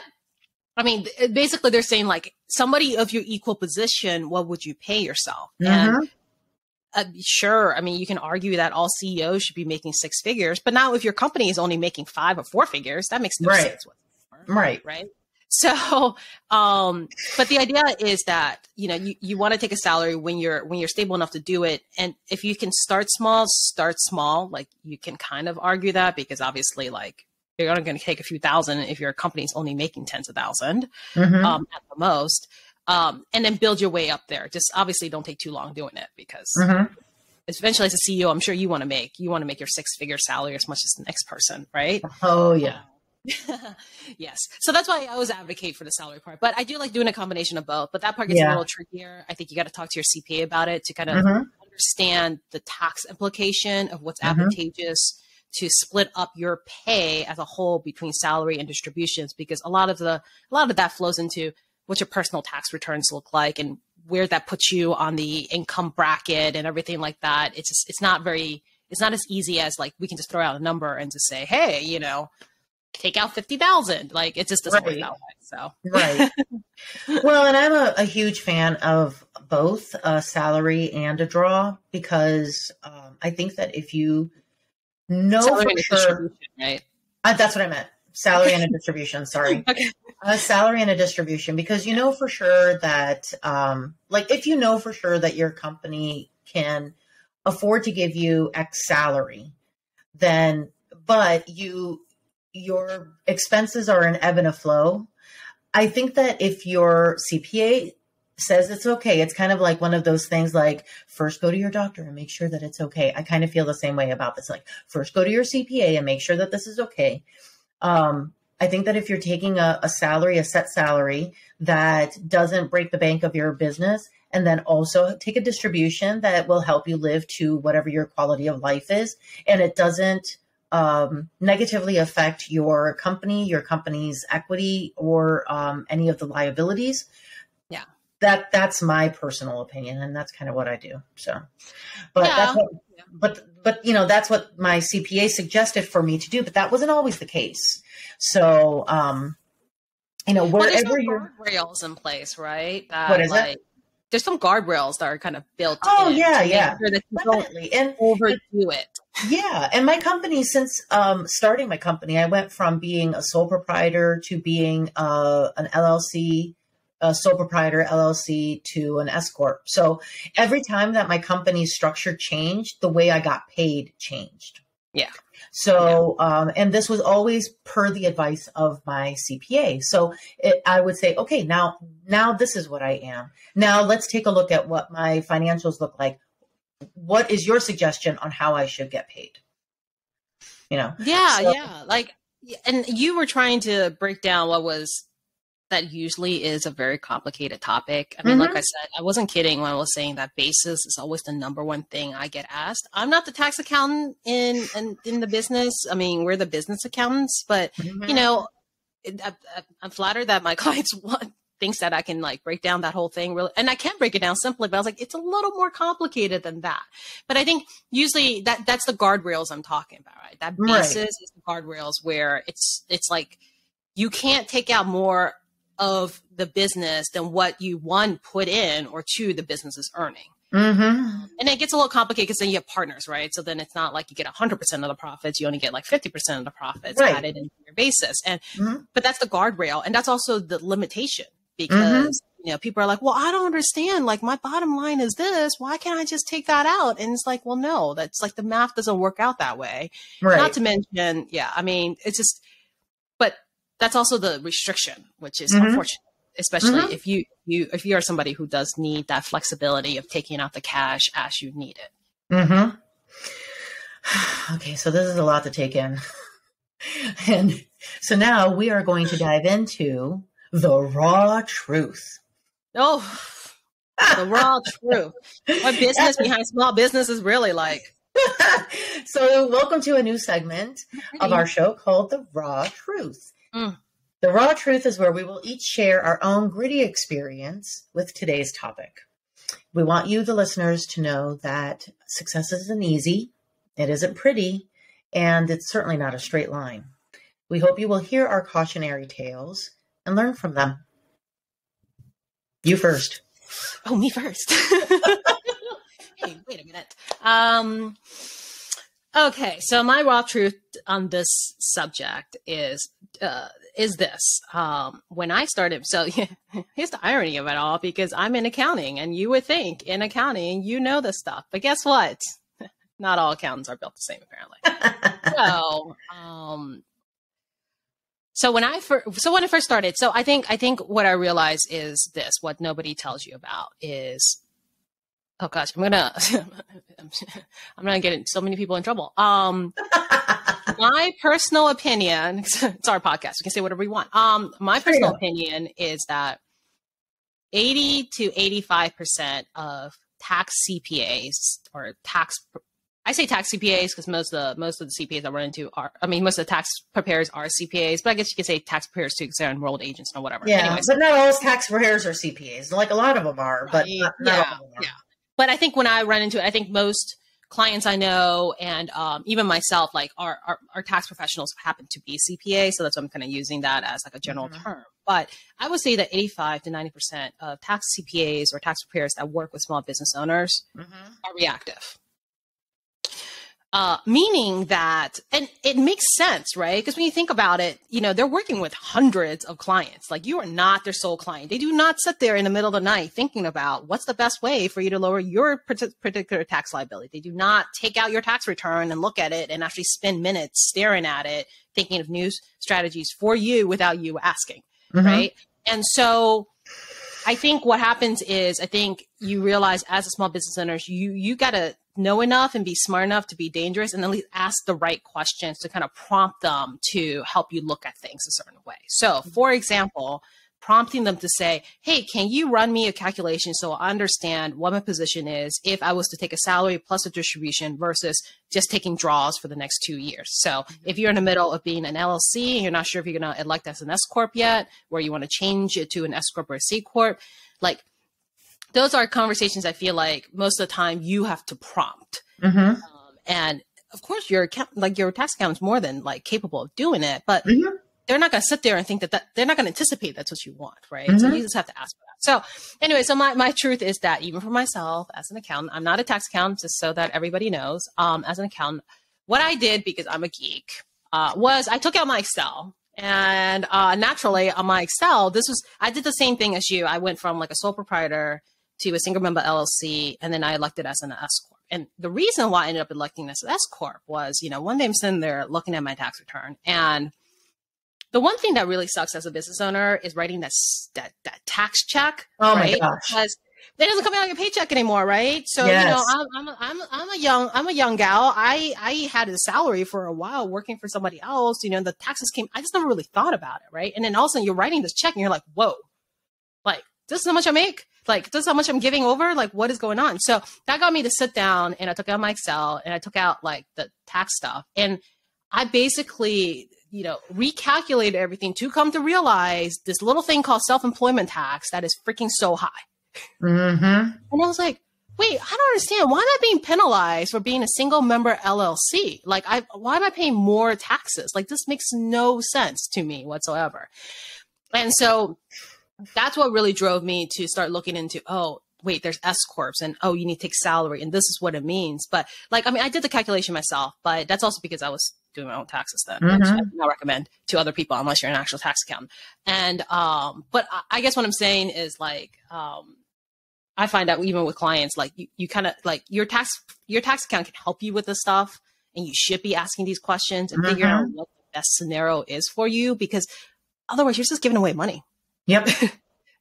I mean, basically they're saying like somebody of your equal position, what would you pay yourself? Mm-hmm. And uh, sure, I mean, you can argue that all C E Os should be making six figures, but now if your company is only making five or four figures, that makes no right. sense. Whatsoever, right. Right. So, um, but the idea is that, you know, you, you want to take a salary when you're, when you're stable enough to do it. And if you can start small, start small. Like you can kind of argue that because obviously like you're only going to take a few thousand if your company's only making tens of thousands mm-hmm. um, at the most. Um, and then build your way up there. Just obviously don't take too long doing it because mm-hmm. eventually as a C E O, I'm sure you want to make, you want to make your six figure salary as much as the next person, right? Oh yeah. Um, yes. So that's why I always advocate for the salary part, but I do like doing a combination of both, but that part gets yeah. a little trickier. I think you got to talk to your C P A about it to kind of mm-hmm. understand the tax implication of what's mm-hmm. advantageous to split up your pay as a whole between salary and distributions, because a lot of the, a lot of that flows into what your personal tax returns look like and where that puts you on the income bracket and everything like that. It's just, it's not very, it's not as easy as like, we can just throw out a number and just say, hey, you know, take out fifty thousand. Like it just doesn't right. work that way. So, right. Well, and I'm a, a huge fan of both a salary and a draw, because um, I think that if you know salary for sure, right? Uh, that's what I meant. Salary and a distribution. Sorry. Okay. A salary and a distribution, because you know for sure that, um, like, if you know for sure that your company can afford to give you X salary, then, but you, your expenses are an ebb and a flow. I think that if your C P A says it's okay, it's kind of like one of those things like, first go to your doctor and make sure that it's okay. I kind of feel the same way about this. Like, first go to your C P A and make sure that this is okay. Um, I think that if you're taking a, a salary, a set salary that doesn't break the bank of your business, and then also take a distribution that will help you live to whatever your quality of life is, and it doesn't um, negatively affect your company, your company's equity, or um, any of the liabilities. Yeah, that that's my personal opinion, and that's kind of what I do. So, but yeah. that's what, yeah. but. But, you know, that's what my C P A suggested for me to do, but that wasn't always the case. So, um, you know, wherever well, you're... guardrails in place, right? That, what is like, it? There's some guardrails that are kind of built oh, in. Oh, yeah, yeah. Sure that you definitely. Don't and overdo it. Yeah. And my company, since um, starting my company, I went from being a sole proprietor to being uh, an L L C, a sole proprietor L L C to an S-Corp. So every time that my company's structure changed, the way I got paid changed. Yeah. So, yeah. Um, and this was always per the advice of my C P A. So it, I would say, okay, now, now this is what I am. Now let's take a look at what my financials look like. What is your suggestion on how I should get paid? You know? Yeah. So, yeah. Like, and you were trying to break down what was, that usually is a very complicated topic. I mean, mm-hmm. like I said, I wasn't kidding when I was saying that basis is always the number one thing I get asked. I'm not the tax accountant in in, in the business. I mean, we're the business accountants, but mm-hmm. you know, I, I, I'm flattered that my clients want thinks that I can like break down that whole thing really. And I can break it down simply, but I was like, it's a little more complicated than that. But I think usually that that's the guardrails I'm talking about, right? That basis right. is the guardrails where it's it's like, you can't take out more of the business than what you, one, put in, or two, the business is earning. Mm-hmm. And it gets a little complicated because then you have partners, right? So then it's not like you get one hundred percent of the profits, you only get like fifty percent of the profits right. added into your basis. And mm-hmm. But that's the guardrail. And that's also the limitation because mm-hmm. you know, people are like, well, I don't understand. Like my bottom line is this, why can't I just take that out? And it's like, well, no, that's like the math doesn't work out that way. Right. Not to mention, yeah, I mean, it's just, but that's also the restriction, which is mm-hmm. unfortunate, especially mm-hmm. if you, you if you are somebody who does need that flexibility of taking out the cash as you need it. Mm-hmm. Okay, so this is a lot to take in. And so now we are going to dive into the raw truth. Oh, the raw truth. What business behind small business is really like. So welcome to a new segment of our show called The Raw Truth. Mm. The raw truth is where we will each share our own gritty experience with today's topic. We want you, the listeners, to know that success isn't easy, it isn't pretty, and it's certainly not a straight line. We hope you will hear our cautionary tales and learn from them. You first. Oh, me first. Hey, wait a minute. Um, okay, so my raw truth on this subject is uh, is this. Um, when I started, so yeah, here's the irony of it all, because I'm in accounting, and you would think in accounting, you know this stuff. But guess what? Not all accountants are built the same, apparently. So um, So when I first, so when I first started, so I think, I think what I realized is this, what nobody tells you about is, oh gosh, I'm going to, I'm going to get so many people in trouble. Um, my personal opinion, it's our podcast, we can say whatever we want. Um, my personal opinion is that eighty to eighty-five percent of tax C P As or tax, I say tax C P As because most of the most of the C P As I run into are, I mean, most of the tax preparers are C P As, but I guess you could say tax preparers too because they're enrolled agents or whatever. Yeah, anyways. But not all tax preparers are C P As. Like a lot of them are, but not, not yeah, all of them are. Yeah. But I think when I run into it, I think most clients I know and um, even myself, like our, our, our tax professionals happen to be C P A. So that's why I'm kind of using that as like a general mm-hmm. term. But I would say that eighty-five to ninety percent of tax C P As or tax preparers that work with small business owners mm-hmm. are reactive. Uh, meaning that, and it makes sense, right? Because when you think about it, you know, they're working with hundreds of clients. Like you are not their sole client. They do not sit there in the middle of the night thinking about what's the best way for you to lower your particular tax liability. They do not take out your tax return and look at it and actually spend minutes staring at it, thinking of new strategies for you without you asking, mm-hmm. right? And so I think what happens is I think you realize as a small business owner, you, you got to know enough and be smart enough to be dangerous and at least ask the right questions to kind of prompt them to help you look at things a certain way. So for example, prompting them to say, hey, can you run me a calculation so I understand what my position is if I was to take a salary plus a distribution versus just taking draws for the next two years. So if you're in the middle of being an L L C and you're not sure if you're going to elect as an S-Corp yet, where you want to change it to an S-Corp or a C-Corp, like those are conversations I feel like most of the time you have to prompt. Mm-hmm. um, and of course your account, like your tax account is more than like capable of doing it, but mm-hmm. they're not going to sit there and think that, that they're not going to anticipate that's what you want. Right. Mm-hmm. So you just have to ask for that. So anyway, so my, my truth is that even for myself as an accountant, I'm not a tax accountant, just so that everybody knows, um, as an accountant, what I did because I'm a geek, uh, was I took out my Excel. And, uh, naturally on my Excel, this was, I did the same thing as you. I went from like a sole proprietor to a single member L L C, and then I elected as an S-Corp. And the reason why I ended up electing as an S-Corp was, you know, one day I'm sitting there looking at my tax return. And the one thing that really sucks as a business owner is writing that that, that tax check. Oh right? My gosh. Because it doesn't come out of your paycheck anymore, right? So, yes. you know, I'm, I'm, I'm, I'm, a young, I'm a young gal. I, I had a salary for a while working for somebody else. You know, the taxes came. I just never really thought about it, right? And then all of a sudden you're writing this check and you're like, whoa, like, this is how much I make. Like, this is how much I'm giving over. Like, what is going on? So that got me to sit down, and I took out my Excel, and I took out like the tax stuff. And I basically, you know, recalculated everything to come to realize this little thing called self-employment tax that is freaking so high. Mm-hmm. And I was like, wait, I don't understand. Why am I being penalized for being a single member L L C? Like, I, why am I paying more taxes? Like, this makes no sense to me whatsoever. And so that's what really drove me to start looking into, oh, wait, there's S-Corps, and oh, you need to take salary, and this is what it means. But like, I mean, I did the calculation myself, but that's also because I was doing my own taxes then, mm-hmm. which I do not recommend to other people unless you're an actual tax accountant. And, um, but I, I guess what I'm saying is like, um, I find out even with clients, like you, you kind of like your tax, your tax account can help you with this stuff, and you should be asking these questions and mm-hmm. figuring out what the best scenario is for you, because otherwise you're just giving away money. Yep.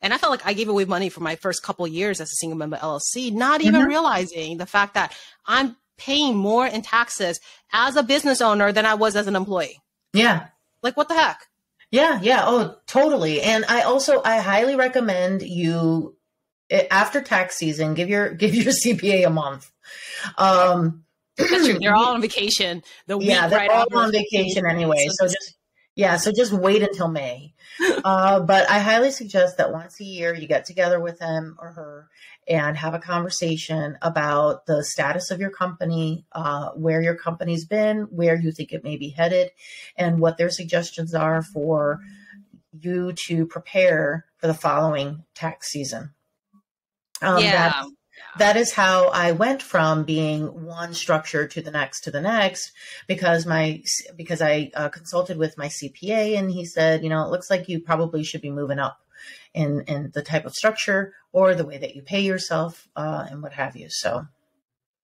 And I felt like I gave away money for my first couple of years as a single member L L C, not even mm-hmm. realizing the fact that I'm paying more in taxes as a business owner than I was as an employee. Yeah. Like, what the heck? Yeah. Yeah. Oh, totally. And I also, I highly recommend you after tax season, give your, give your C P A a month. Um, That's true. They're all on vacation. The week yeah. They're right all on vacation anyway. So just, Yeah, so just wait until May. Uh, but I highly suggest that once a year you get together with him or her and have a conversation about the status of your company, uh, where your company's been, where you think it may be headed, and what their suggestions are for you to prepare for the following tax season. Um, yeah. That's, That is how I went from being one structure to the next to the next, because my because I uh, consulted with my C P A, and he said, you know, it looks like you probably should be moving up in, in the type of structure or the way that you pay yourself uh, and what have you. So,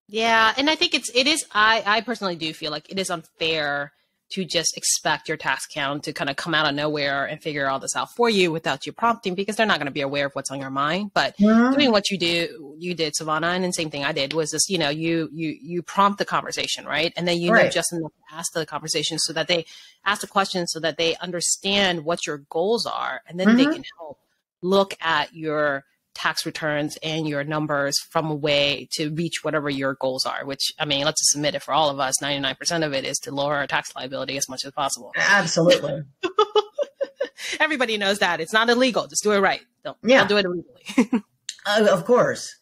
yeah, and I think it's it is I, I personally do feel like it is unfair to just expect your tax accountant to kind of come out of nowhere and figure all this out for you without you prompting, because they're not going to be aware of what's on your mind. But yeah. doing what you do, you did, Savannah, and the same thing I did was this, you know, you, you, you prompt the conversation, right? And then you right. know just enough to ask the conversation so that they ask the question so that they understand what your goals are, and then mm-hmm. they can help look at your tax returns and your numbers from a way to reach whatever your goals are, which, I mean, let's just admit it, for all of us, ninety-nine percent of it is to lower our tax liability as much as possible. Absolutely. Everybody knows that. It's not illegal. Just do it right. Don't, yeah. don't do it illegally. uh, of course.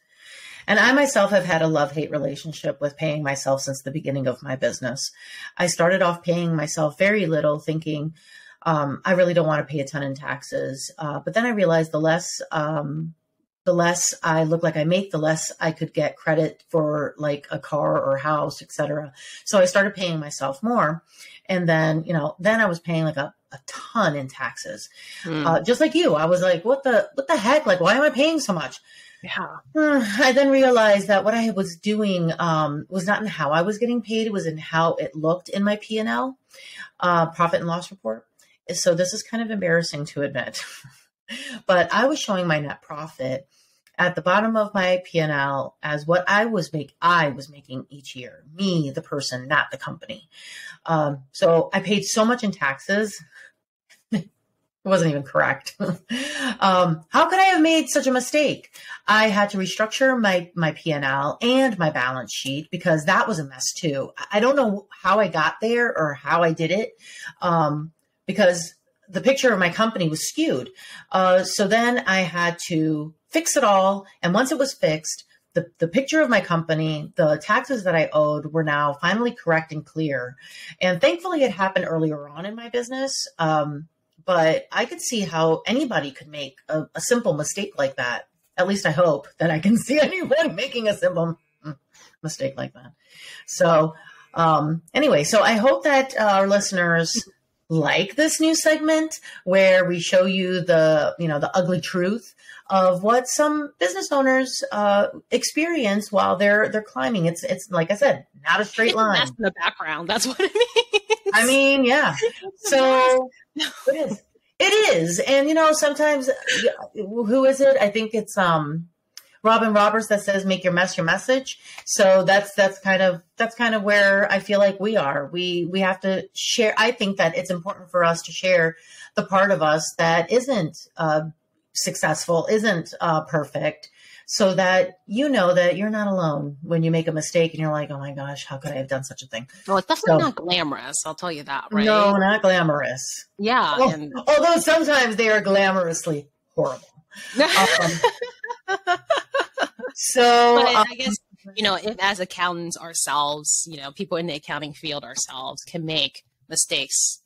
And I myself have had a love-hate relationship with paying myself since the beginning of my business. I started off paying myself very little, thinking, um, I really don't want to pay a ton in taxes. Uh, but then I realized the less, um, the less I look like I make, the less I could get credit for like a car or house, et cetera. So I started paying myself more. And then, you know, then I was paying like a, a ton in taxes. Mm. Uh, just like you, I was like, what the, what the heck? Like, why am I paying so much? Yeah. I then realized that what I was doing um, was not in how I was getting paid. It was in how it looked in my P and L, uh, profit and loss report. So this is kind of embarrassing to admit. But I was showing my net profit at the bottom of my P and L as what I was make I was making each year, me, the person, not the company. Um, so I paid so much in taxes. It wasn't even correct. um, how could I have made such a mistake? I had to restructure my, my P and L and my balance sheet because that was a mess too. I don't know how I got there or how I did it um, because the picture of my company was skewed. Uh, so then I had to fix it all. And once it was fixed, the, the picture of my company, the taxes that I owed were now finally correct and clear. And thankfully it happened earlier on in my business. Um, but I could see how anybody could make a, a simple mistake like that. At least I hope that I can see anyone making a simple mistake like that. So um, anyway, so I hope that uh, our listeners like this new segment where we show you the, you know, the ugly truth of what some business owners uh, experience while they're they're climbing. It's it's like I said, not a straight line. That's in the background. That's what it means. I mean, yeah. So it is. It is, and you know, sometimes who is it? I think it's um, Robin Roberts that says, "Make your mess your message." So that's that's kind of that's kind of where I feel like we are. We we have to share. I think that it's important for us to share the part of us that isn't uh, successful, isn't uh, perfect, so that you know that you're not alone when you make a mistake and you're like, "Oh my gosh, how could I have done such a thing?" Well, it's definitely so, not glamorous. I'll tell you that, right? No, not glamorous. Yeah, oh, and- although sometimes they are glamorously horrible. Um, So but um, I guess, you know, if as accountants ourselves, you know, people in the accounting field ourselves can make mistakes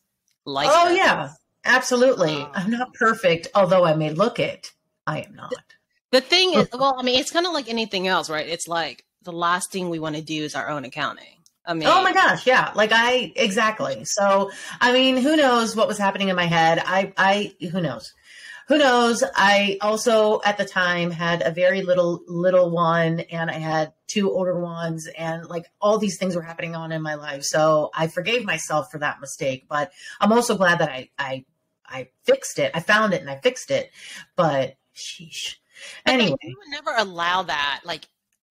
like Oh, that. Yeah, absolutely. Um, I'm not perfect, although I may look it. I am not. The, the thing is, well, I mean, it's kind of like anything else, right? It's like the last thing we want to do is our own accounting. I mean, oh my gosh. Yeah. Like I, exactly. So, I mean, who knows what was happening in my head? I, I, who knows? Who knows? I also at the time had a very little, little one and I had two older ones and like all these things were happening on in my life. So I forgave myself for that mistake, but I'm also glad that I, I, I fixed it. I found it and I fixed it, but sheesh. Anyway, I mean, you would never allow that. Like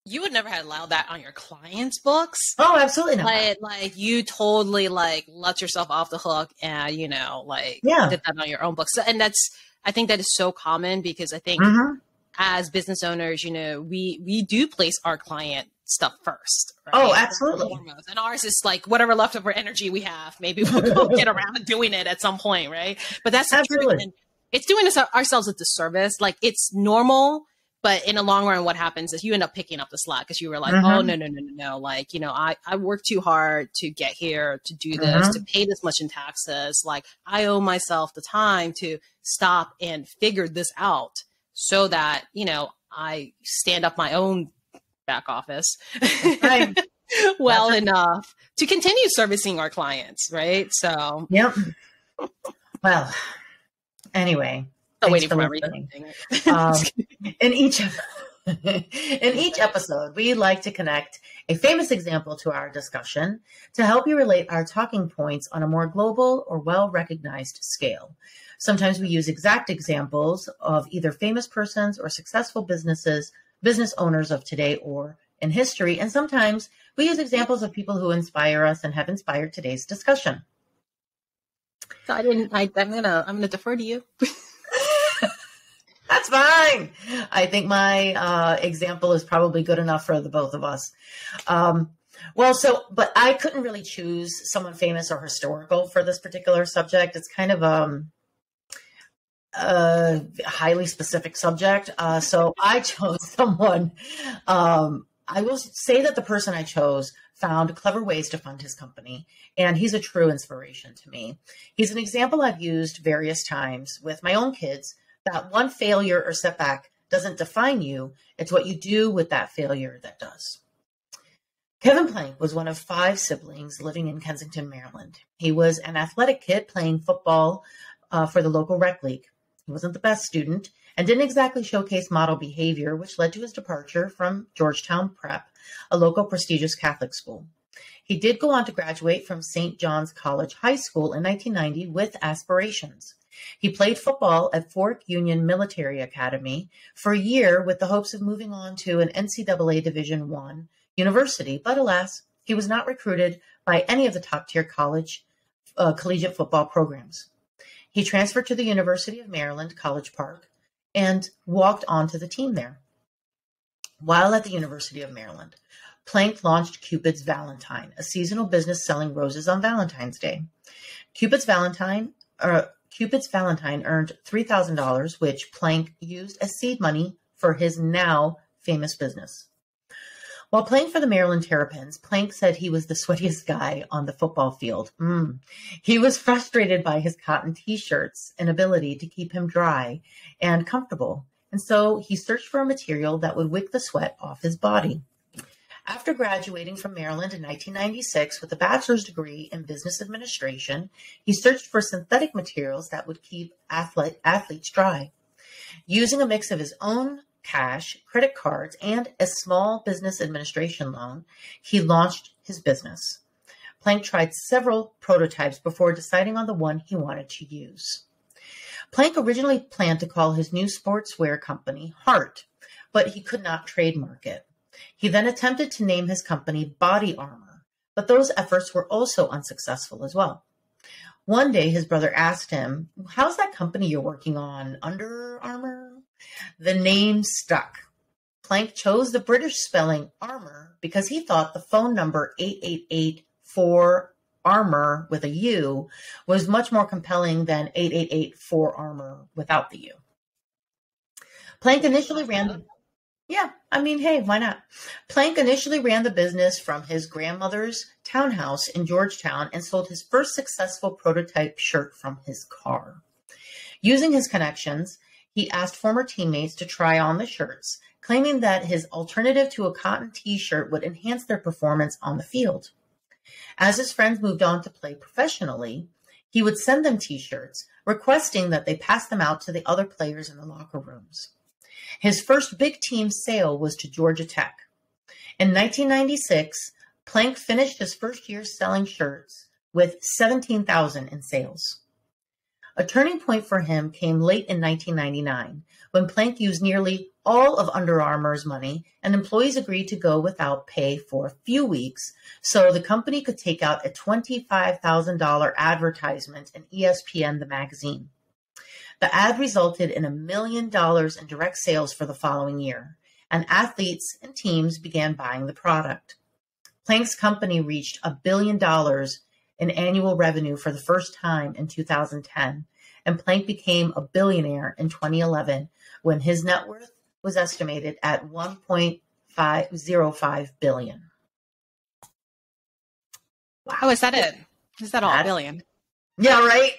you would never have allowed that on your clients' books. Oh, absolutely not. Like, like you totally like let yourself off the hook and, you know, like yeah. did that on your own books. So, and that's, I think that is so common because I think mm-hmm. as business owners, you know, we, we do place our client stuff first. Right? Oh, absolutely. And ours is like whatever leftover energy we have, maybe we'll go get around to doing it at some point. Right. But that's absolutely. It's doing us, ourselves a disservice. Like it's normal, but in the long run, what happens is you end up picking up the slack because you were like, mm-hmm. oh, no, no, no, no, no. Like, you know, I, I worked too hard to get here, to do this, mm-hmm. to pay this much in taxes. Like I owe myself the time to stop and figure this out so that, you know, I stand up my own back office right. well That's enough right. to continue servicing our clients. Right. So, yep. Well, anyway. Waiting for everything. Um, in each, In each episode, we like to connect a famous example to our discussion to help you relate our talking points on a more global or well-recognized scale. Sometimes we use exact examples of either famous persons or successful businesses, business owners of today or in history, and sometimes we use examples of people who inspire us and have inspired today's discussion. So I didn't. I, I'm gonna. I'm gonna defer to you. That's fine. I think my uh, example is probably good enough for the both of us. Um, well, so, but I couldn't really choose someone famous or historical for this particular subject. It's kind of um, a highly specific subject. Uh, so I chose someone. Um, I will say that the person I chose found clever ways to fund his company, and he's a true inspiration to me. He's an example I've used various times with my own kids. That one failure or setback doesn't define you. It's what you do with that failure that does. Kevin Plank was one of five siblings living in Kensington, Maryland. He was an athletic kid playing football uh, for the local rec league. He wasn't the best student and didn't exactly showcase model behavior, which led to his departure from Georgetown Prep, a local prestigious Catholic school. He did go on to graduate from Saint John's College High School in nineteen ninety with aspirations. He played football at Fort Union Military Academy for a year with the hopes of moving on to an N C double A Division one university, but alas, he was not recruited by any of the top-tier college uh, collegiate football programs. He transferred to the University of Maryland College Park and walked onto the team there. While at the University of Maryland, Plank launched Cupid's Valentine, a seasonal business selling roses on Valentine's Day. Cupid's Valentine... Uh, Cupid's Valentine earned three thousand dollars, which Plank used as seed money for his now famous business. While playing for the Maryland Terrapins, Plank said he was the sweatiest guy on the football field. Mm. He was frustrated by his cotton t-shirt's inability to keep him dry and comfortable, and so he searched for a material that would wick the sweat off his body. After graduating from Maryland in nineteen ninety-six with a bachelor's degree in business administration, he searched for synthetic materials that would keep athlete, athletes dry. Using a mix of his own cash, credit cards, and a small business administration loan, he launched his business. Plank tried several prototypes before deciding on the one he wanted to use. Plank originally planned to call his new sportswear company Heart, but he could not trademark it. He then attempted to name his company Body Armor, but those efforts were also unsuccessful as well. One day, his brother asked him, "How's that company you're working on, Under Armour?" The name stuck. Plank chose the British spelling armor because he thought the phone number eight eight eight four armor with a U was much more compelling than eight eight eight four armor without the U. Plank initially ran the Yeah, I mean, hey, why not? Plank initially ran the business from his grandmother's townhouse in Georgetown and sold his first successful prototype shirt from his car. Using his connections, he asked former teammates to try on the shirts, claiming that his alternative to a cotton t-shirt would enhance their performance on the field. As his friends moved on to play professionally, he would send them t-shirts, requesting that they pass them out to the other players in the locker rooms. His first big team sale was to Georgia Tech. In nineteen ninety-six, Plank finished his first year selling shirts with seventeen thousand dollars in sales. A turning point for him came late in nineteen ninety-nine, when Plank used nearly all of Under Armour's money and employees agreed to go without pay for a few weeks so the company could take out a twenty-five thousand dollars advertisement in E S P N, the magazine. The ad resulted in a million dollars in direct sales for the following year, and athletes and teams began buying the product. Plank's company reached a billion dollars in annual revenue for the first time in two thousand ten, and Plank became a billionaire in twenty eleven when his net worth was estimated at one point five oh five billion dollars. Wow. Oh, is that it? Is that all a billion? Yeah, right?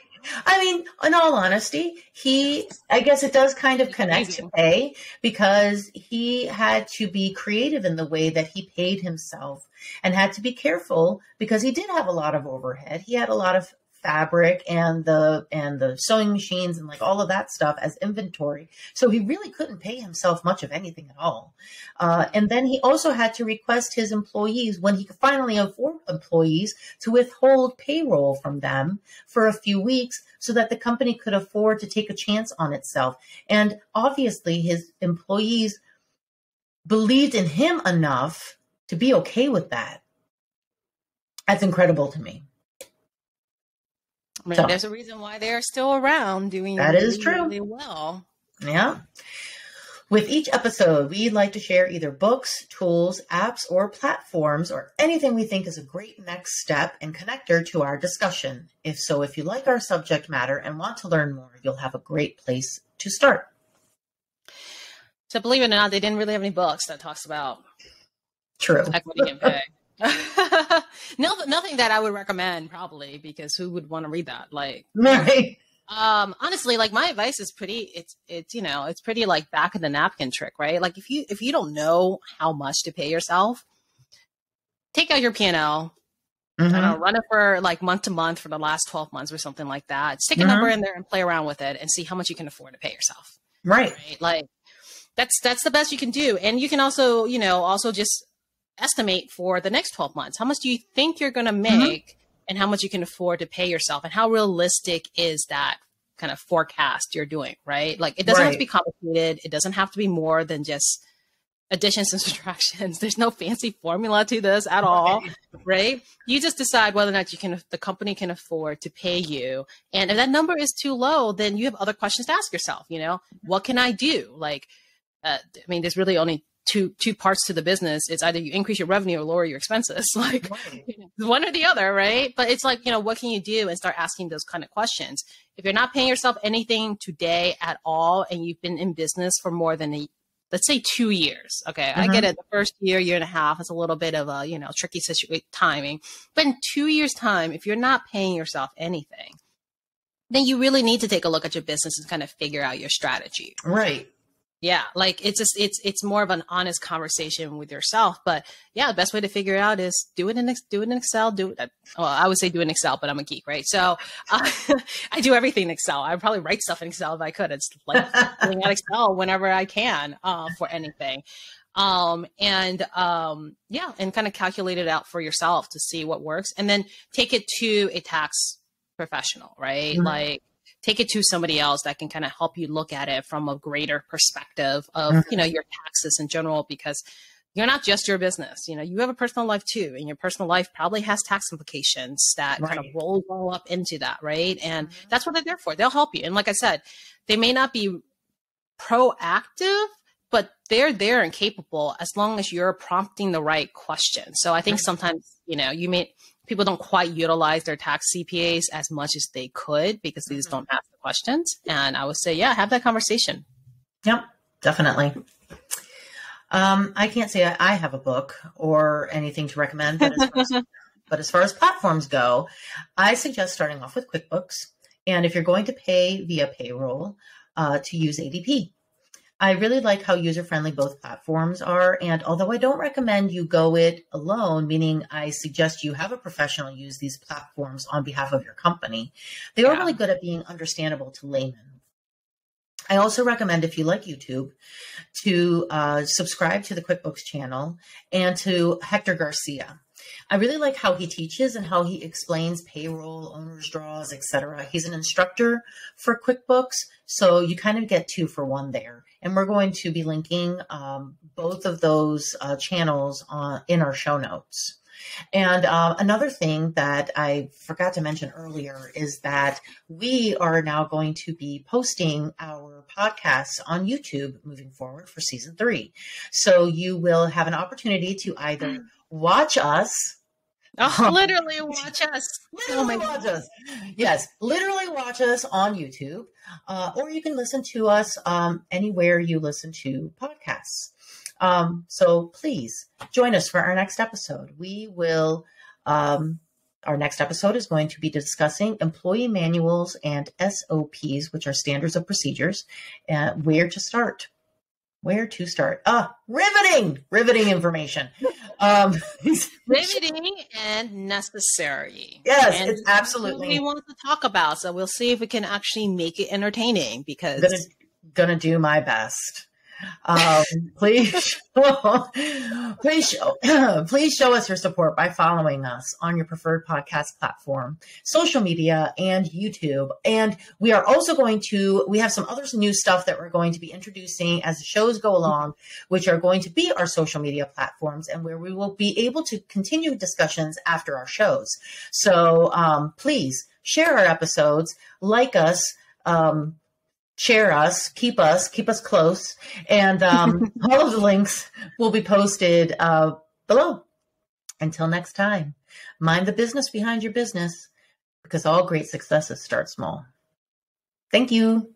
I mean, in all honesty, he, I guess it does kind of connect to pay because he had to be creative in the way that he paid himself and had to be careful because he did have a lot of overhead. He had a lot of fabric and the and the sewing machines and like all of that stuff as inventory. So he really couldn't pay himself much of anything at all. Uh, and then he also had to request his employees, when he could finally afford employees, to withhold payroll from them for a few weeks so that the company could afford to take a chance on itself. And obviously his employees believed in him enough to be okay with that. That's incredible to me. I mean, so, there's a reason why they're still around doing that really, is true. Really well. Yeah. With each episode, we like to share either books, tools, apps, or platforms, or anything we think is a great next step and connector to our discussion. If so, if you like our subject matter and want to learn more, you'll have a great place to start. So believe it or not, they didn't really have any books that talks about true equity and pay. no, nothing that I would recommend, probably, because who would want to read that? Like, right. um, honestly, like my advice is pretty, it's, it's, you know, it's pretty like back of the napkin trick, right? Like if you, if you don't know how much to pay yourself, take out your P and L, mm-hmm. I don't know, run it for like month to month for the last twelve months or something like that. Stick mm-hmm. a number in there and play around with it and see how much you can afford to pay yourself. Right. Right? Like that's, that's the best you can do. And you can also, you know, also just estimate for the next twelve months. How much do you think you're going to make mm-hmm. and how much you can afford to pay yourself? And how realistic is that kind of forecast you're doing, right? Like it doesn't right. have to be complicated. It doesn't have to be more than just additions and subtractions. There's no fancy formula to this at all, right? right? You just decide whether or not you can, the company can afford to pay you. And if that number is too low, then you have other questions to ask yourself, you know, what can I do? Like, uh, I mean, there's really only two two parts to the business. It's either you increase your revenue or lower your expenses, like right. you know, one or the other, right? But it's like, you know, what can you do, and start asking those kind of questions. If you're not paying yourself anything today at all, and you've been in business for more than a, let's say two years. Okay. Mm-hmm. I get it. The first year, year and a half is a little bit of a, you know, tricky situation timing, but in two years time, if you're not paying yourself anything, then you really need to take a look at your business and kind of figure out your strategy. Right. Yeah, like it's just, it's it's more of an honest conversation with yourself. But yeah, the best way to figure it out is do it in do it in Excel. Do it. Well, I would say do it in Excel, but I'm a geek, right? So uh, I do everything in Excel. I would probably write stuff in Excel if I could. It's like pulling out Excel whenever I can uh, for anything, um, and um, yeah, and kind of calculate it out for yourself to see what works, and then take it to a tax professional, right? Mm-hmm. Like, take it to somebody else that can kind of help you look at it from a greater perspective of, you know, your taxes in general, because you're not just your business, you know, you have a personal life too. And your personal life probably has tax implications that right. kind of roll all up into that. Right. And mm-hmm. that's what they're there for. They'll help you. And like I said, they may not be proactive, but they're there and capable as long as you're prompting the right question. So I think sometimes, you know, you may, people don't quite utilize their tax C P As as much as they could because they just don't ask the questions. And I would say, yeah, have that conversation. Yep, definitely. Um, I can't say I, I have a book or anything to recommend, but as, far as, but as far as platforms go, I suggest starting off with QuickBooks. And if you're going to pay via payroll, uh, to use A D P. I really like how user-friendly both platforms are. And although I don't recommend you go it alone, meaning I suggest you have a professional use these platforms on behalf of your company, they yeah. are really good at being understandable to laymen. I also recommend, if you like YouTube, to uh, subscribe to the QuickBooks channel and to Hector Garcia. I really like how he teaches and how he explains payroll, owner's draws, et cetera. He's an instructor for QuickBooks, so you kind of get two for one there. And we're going to be linking um, both of those uh, channels on, in our show notes. And uh, another thing that I forgot to mention earlier is that we are now going to be posting our podcasts on YouTube moving forward for season three. So you will have an opportunity to either mm. watch us. Oh, literally watch us. Literally oh my watch God. us. Yes, literally watch us on YouTube. Uh, or you can listen to us um, anywhere you listen to podcasts. Um, so please join us for our next episode. We will, um, our next episode is going to be discussing employee manuals and S O Ps, which are standards of procedures, and where to start. Where to start? Ah, riveting, riveting information. Um, riveting and necessary. Yes, and it's absolutely. We want to talk about, so we'll see if we can actually make it entertaining. Because gonna, gonna do my best. Um, please, show, please show, please show us your support by following us on your preferred podcast platform, social media, and YouTube. And we are also going to, we have some other new stuff that we're going to be introducing as the shows go along, which are going to be our social media platforms and where we will be able to continue discussions after our shows. So, um, please share our episodes, like us, um, share us, keep us, keep us close. And um, all of the links will be posted uh, below. Until next time, mind the business behind your business, because all great successes start small. Thank you.